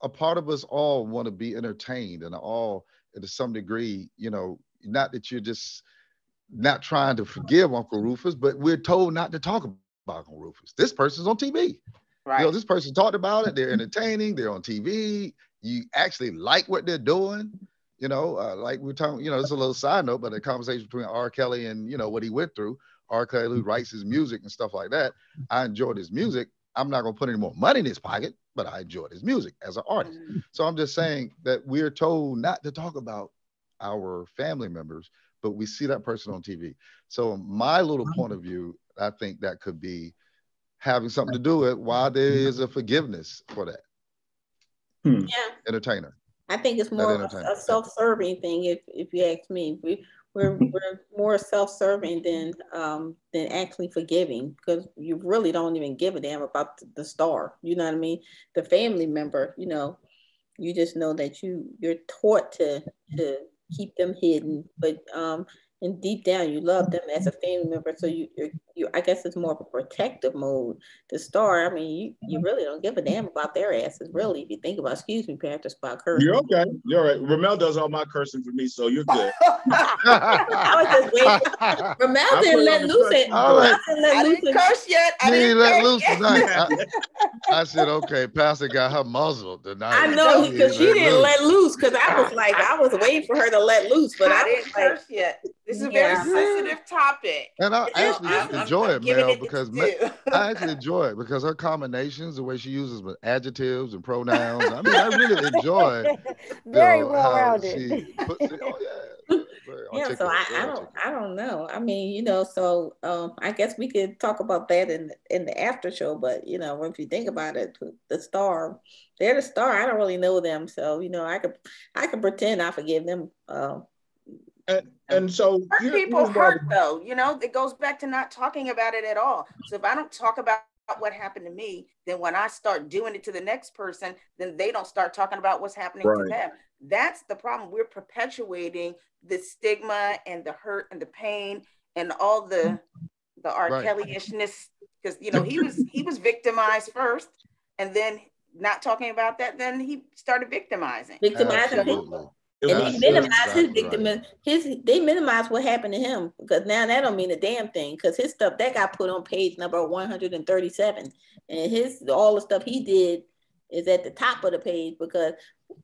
a part of us all want to be entertained and all to some degree, you know, not that you're just not trying to forgive Uncle Rufus, but we're told not to talk about Uncle Rufus. This person's on TV. Right. You know, this person talked about it. They're entertaining. They're on TV. You actually like what they're doing. You know, like we're talking, you know, it's a little side note, but a conversation between R. Kelly and, you know, what he went through. R. Kelly, who writes his music and stuff like that. I enjoyed his music. I'm not going to put any more money in his pocket, but I enjoyed his music as an artist. So I'm just saying that we're told not to talk about our family members, but we see that person on TV. So my little point of view, I think that could be having something to do with why there is a forgiveness for that. Yeah. Entertainer. I think it's more of a self-serving thing, if you ask me. We're more self-serving than actually forgiving, because you really don't even give a damn about the star. You know what I mean? The family member, you know, you just know that you're taught to keep them hidden, but and deep down you love them as a family member. So you I guess it's more of a protective mode. The star, I mean, you really don't give a damn about their asses, really, if you think about, excuse me, Pastor Spock, cursing. You're okay. You're all right. Ramel does all my cursing for me, so you're good. I was just waiting. Ramel didn't let loose it. Right. I didn't curse yet. I didn't let loose tonight. I said, okay, Pastor got her muzzled tonight. I know, because she didn't let loose, because I was like, I was waiting for her to let loose, but I didn't curse yet. This is a very sensitive topic. And I actually enjoy it, Mel, because I actually enjoy it because her combinations, the way she uses adjectives and pronouns. I mean, I really enjoy very well-rounded. Yeah, so I don't know. I mean, you know, so I guess we could talk about that in the after show, but, you know, if you think about it, the star, they're the star. I don't really know them. So, you know, I could pretend I forgive them. And so hurt people hurt though, you know, it goes back to not talking about it at all. So if I don't talk about what happened to me, then when I start doing it to the next person, then they don't start talking about what's happening to them. That's the problem. We're perpetuating the stigma and the hurt and the pain and all the R. Kelly-ishness, because, you know, he was victimized first, and then not talking about that, then he started victimizing people. And he minimized his victim. Right. They minimized what happened to him, because now that don't mean a damn thing, because his stuff that got put on page number 137, and his all the stuff he did is at the top of the page, because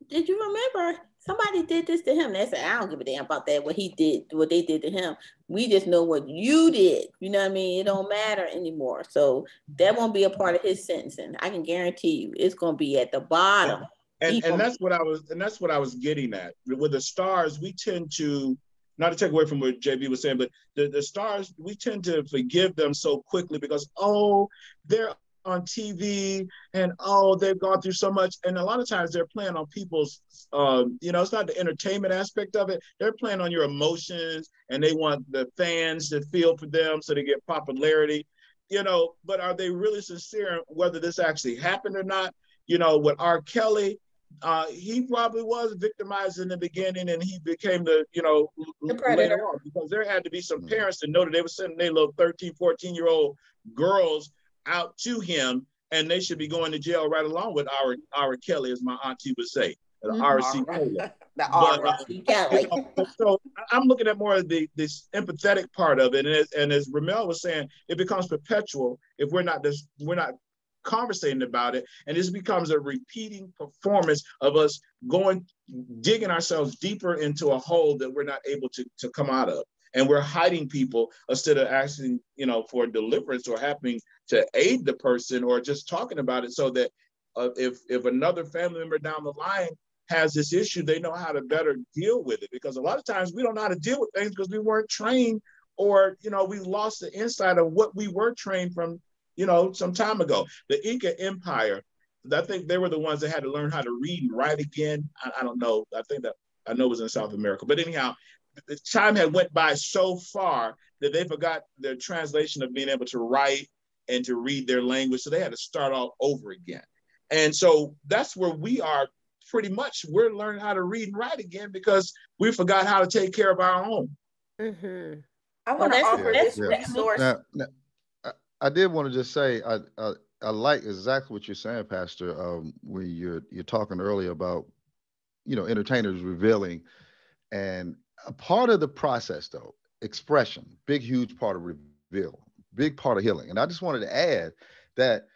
did you remember somebody did this to him? They said, I don't give a damn about that, what he did, what they did to him. We just know what you did. You know what I mean? It don't matter anymore. So that won't be a part of his sentencing. I can guarantee you, it's going to be at the bottom. And that's what I was getting at. With the stars, we tend to, not to take away from what JB was saying, but the stars, we tend to forgive them so quickly because, oh, they're on TV and, oh, they've gone through so much. And a lot of times they're playing on people's, you know, it's not the entertainment aspect of it. They're playing on your emotions, and they want the fans to feel for them so they get popularity, you know, but are they really sincere whether this actually happened or not? You know, with R. Kelly, he probably was victimized in the beginning, and he became the, you know, the predator later on, because there had to be some parents to know that they were sending their little 13, 14-year-old girls out to him, and they should be going to jail right along with R. Kelly, as my auntie would say. the RC cola. So I'm looking at more of the empathetic part of it, and as Ramel was saying, it becomes perpetual if we're not conversating about it, and this becomes a repeating performance of us digging ourselves deeper into a hole that we're not able to come out of, and we're hiding people instead of asking, for deliverance or happening to aid the person or just talking about it so that if another family member down the line has this issue, they know how to better deal with it, because a lot of times we don't know how to deal with things because we weren't trained, or we lost the insight of what we were trained from. Some time ago, the Inca Empire, I think they were the ones that had to learn how to read and write again. I don't know. I know it was in South America. But anyhow, the time had went by so far that they forgot their translation of being able to write and to read their language. So they had to start all over again. And so that's where we are pretty much. We're learning how to read and write again because we forgot how to take care of our own. Mm-hmm. I want to offer this resource. No. I did want to just say I like exactly what you're saying, Pastor, when you're talking earlier about, entertainers revealing. And a part of the process, though, expression, big, huge part of reveal, big part of healing. And I just wanted to add that,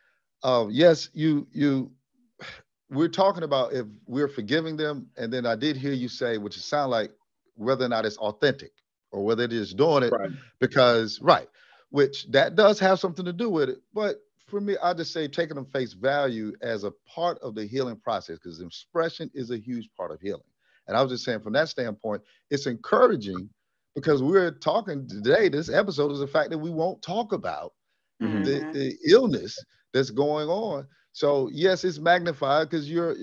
yes, we're talking about if we're forgiving them. And then I did hear you say, which sound like whether or not it's authentic or whether it is doing it which that does have something to do with it. But for me, I just say taking them face value as a part of the healing process, because expression is a huge part of healing. And I was just saying from that standpoint, it's encouraging because we're talking today, this episode is the fact that we won't talk about the illness that's going on. So yes, it's magnified because you're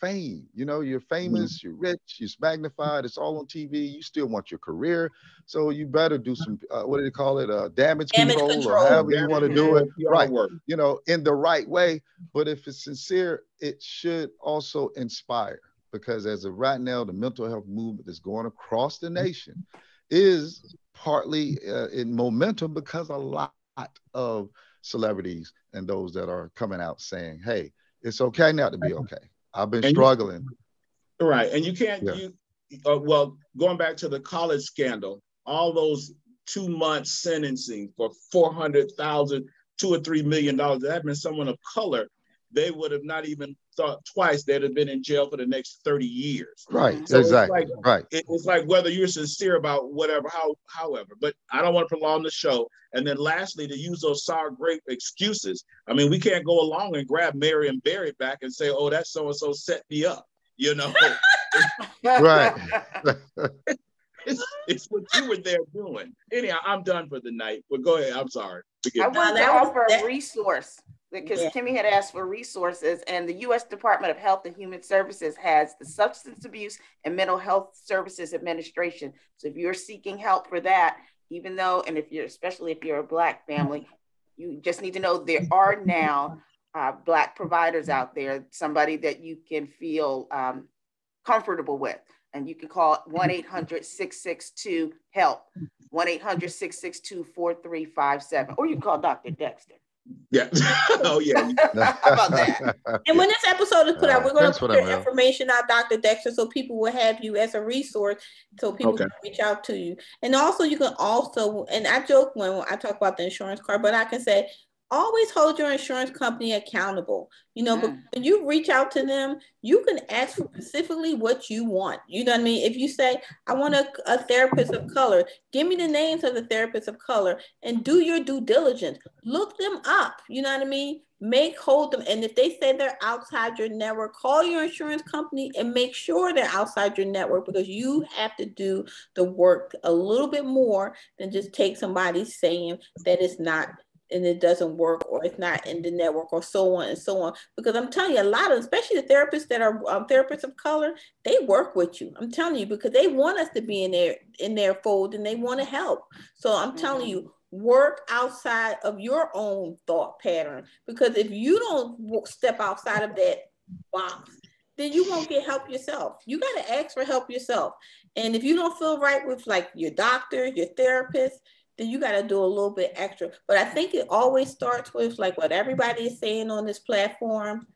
fame, you're famous, you're rich, you're magnified. It's all on TV. You still want your career, so you better do some damage control, or however you want to do it, right? In the right way. But if it's sincere, it should also inspire, because as of right now, the mental health movement that's going across the nation is partly in momentum because a lot of celebrities and those that are coming out saying, hey, it's okay not to be okay. I've been struggling. And you can't, going back to the college scandal, all those 2 month sentencing for $400,000, $2 or $3 million, that had been someone of color, they would have not even thought twice. They'd have been in jail for the next 30 years. Right, so exactly, it's like whether you're sincere about whatever, however, but I don't want to prolong the show. And then lastly, to use those sour grape excuses. I mean, we can't go along and grab Mary and Barry back and say, oh, that so-and-so set me up, It's what you were there doing. Anyhow, I'm done for the night, but go ahead, I'm sorry. I wanted to offer a resource, because Kimmy had asked for resources, and the U.S. Department of Health and Human Services has the Substance Abuse and Mental Health Services Administration. So if you're seeking help for that, especially if you're a Black family, you just need to know there are now Black providers out there, somebody that you can feel comfortable with. And you can call 1-800-662-HELP, 1-800-662-4357, or you can call Dr. Dexter. Yeah. Oh, yeah. How about that? And when this episode is put out, we're going to put your information out, Dr. Dexter, so people will have you as a resource, so people can reach out to you. And also, you can also, and I joke when I talk about the insurance card, but I can say, always hold your insurance company accountable. But when you reach out to them, you can ask for specifically what you want. You know what I mean? If you say, I want a therapist of color, give me the names of the therapists of color and do your due diligence. Look them up. You know what I mean? Hold them. And if they say they're outside your network, call your insurance company and make sure they're outside your network, because you have to do the work a little bit more than just take somebody saying that it's not and it doesn't work, or it's not in the network, or so on and so on. Because I'm telling you, a lot of, especially the therapists that are therapists of color, they work with you. I'm telling you, because they want us to be in their fold, and they want to help. So I'm telling you, work outside of your own thought pattern, because if you don't step outside of that box, then you won't get help yourself. You got to ask for help yourself. And if you don't feel right with like your doctor, your therapist, then you got to do a little bit extra. But I think it always starts with like what everybody is saying on this platform,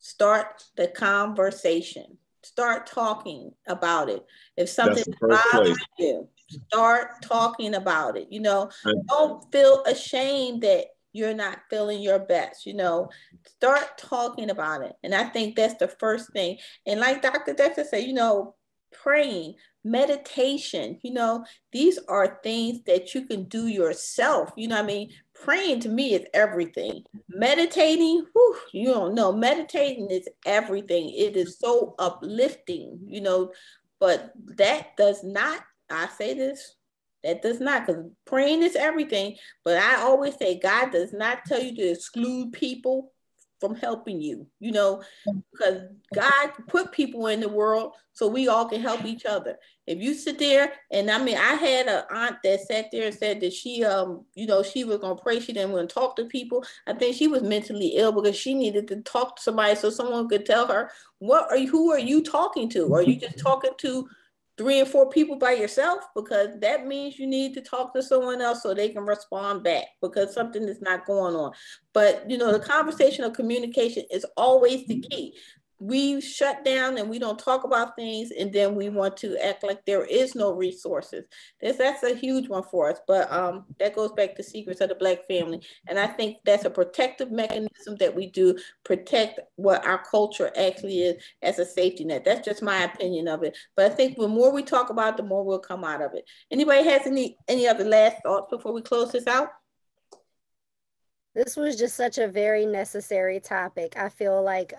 start the conversation. start talking about it. If something bothers you, start talking about it. You know, don't feel ashamed that you're not feeling your best. You know, start talking about it. And I think that's the first thing. And like Dr. Dexter said, you know, praying, meditation, you know, these are things that you can do yourself. You know what I mean? Praying to me is everything. Meditating, whew, you don't know. Meditating is everything. It is so uplifting, you know, but that does not, I say this, that does not, because praying is everything. But I always say, God does not tell you to exclude people from helping you, you know, because God put people in the world so we all can help each other. If you sit there, and I mean, I had an aunt that sat there and said that she, you know, she was going to pray. She didn't want to talk to people. I think she was mentally ill because she needed to talk to somebody so someone could tell her, what are you, who are you talking to? Are you just talking to 3 or 4 people by yourself? Because that means you need to talk to someone else so they can respond back, because something is not going on. But, you know, the conversational communication is always the key. We shut down and we don't talk about things, and then we want to act like there is no resources. That's a huge one for us, but that goes back to secrets of the Black family. And I think that's a protective mechanism that we do, protect what our culture actually is as a safety net. That's just my opinion of it. But I think the more we talk about it, the more we'll come out of it. Anybody has any other last thoughts before we close this out? This was just such a very necessary topic. I feel like,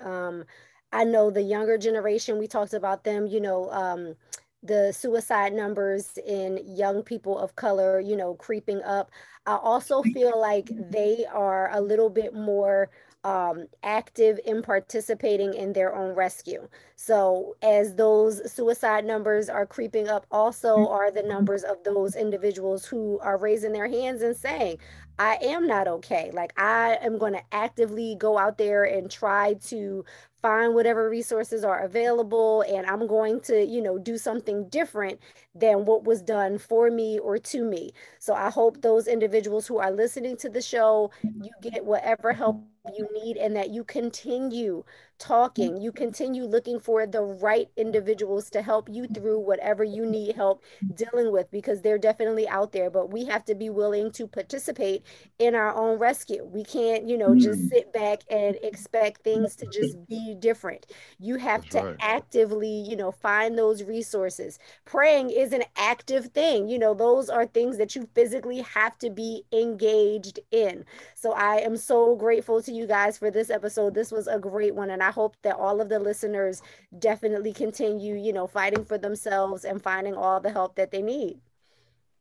I know the younger generation, we talked about them, you know, the suicide numbers in young people of color, you know, creeping up. I also feel like they are a little bit more active in participating in their own rescue. So as those suicide numbers are creeping up, also are the numbers of those individuals who are raising their hands and saying, I am not okay. Like, I am going to actively go out there and try to find whatever resources are available, and I'm going to, you know, do something different than what was done for me or to me. So I hope those individuals who are listening to the show, you get whatever help you need, and that you continue talking, you continue looking for the right individuals to help you through whatever you need help dealing with, because they're definitely out there. But we have to be willing to participate in our own rescue. We can't, you know, just sit back and expect things to just be different. You have That's to right. actively, you know, find those resources. Praying is an active thing. You know, those are things that you physically have to be engaged in. So I am so grateful to you guys for this episode. This was a great one, and I hope that all of the listeners definitely continue, you know, fighting for themselves and finding all the help that they need.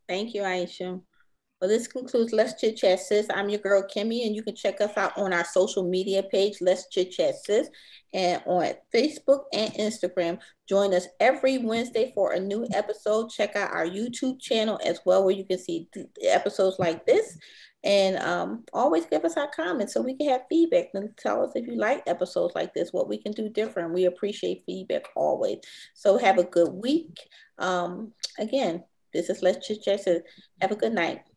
Thank you, Aisha. Well, this concludes Let's Chit Chat Sis. I'm your girl, Kimmy, and you can check us out on our social media page, Let's Chit Chat Sis, and on Facebook and Instagram. Join us every Wednesday for a new episode. Check out our YouTube channel as well, where you can see episodes like this. And always give us our comments so we can have feedback, and tell us if you like episodes like this, what we can do different. We appreciate feedback always. So have a good week. Again, this is Let's Chit Chat Sis. Have a good night.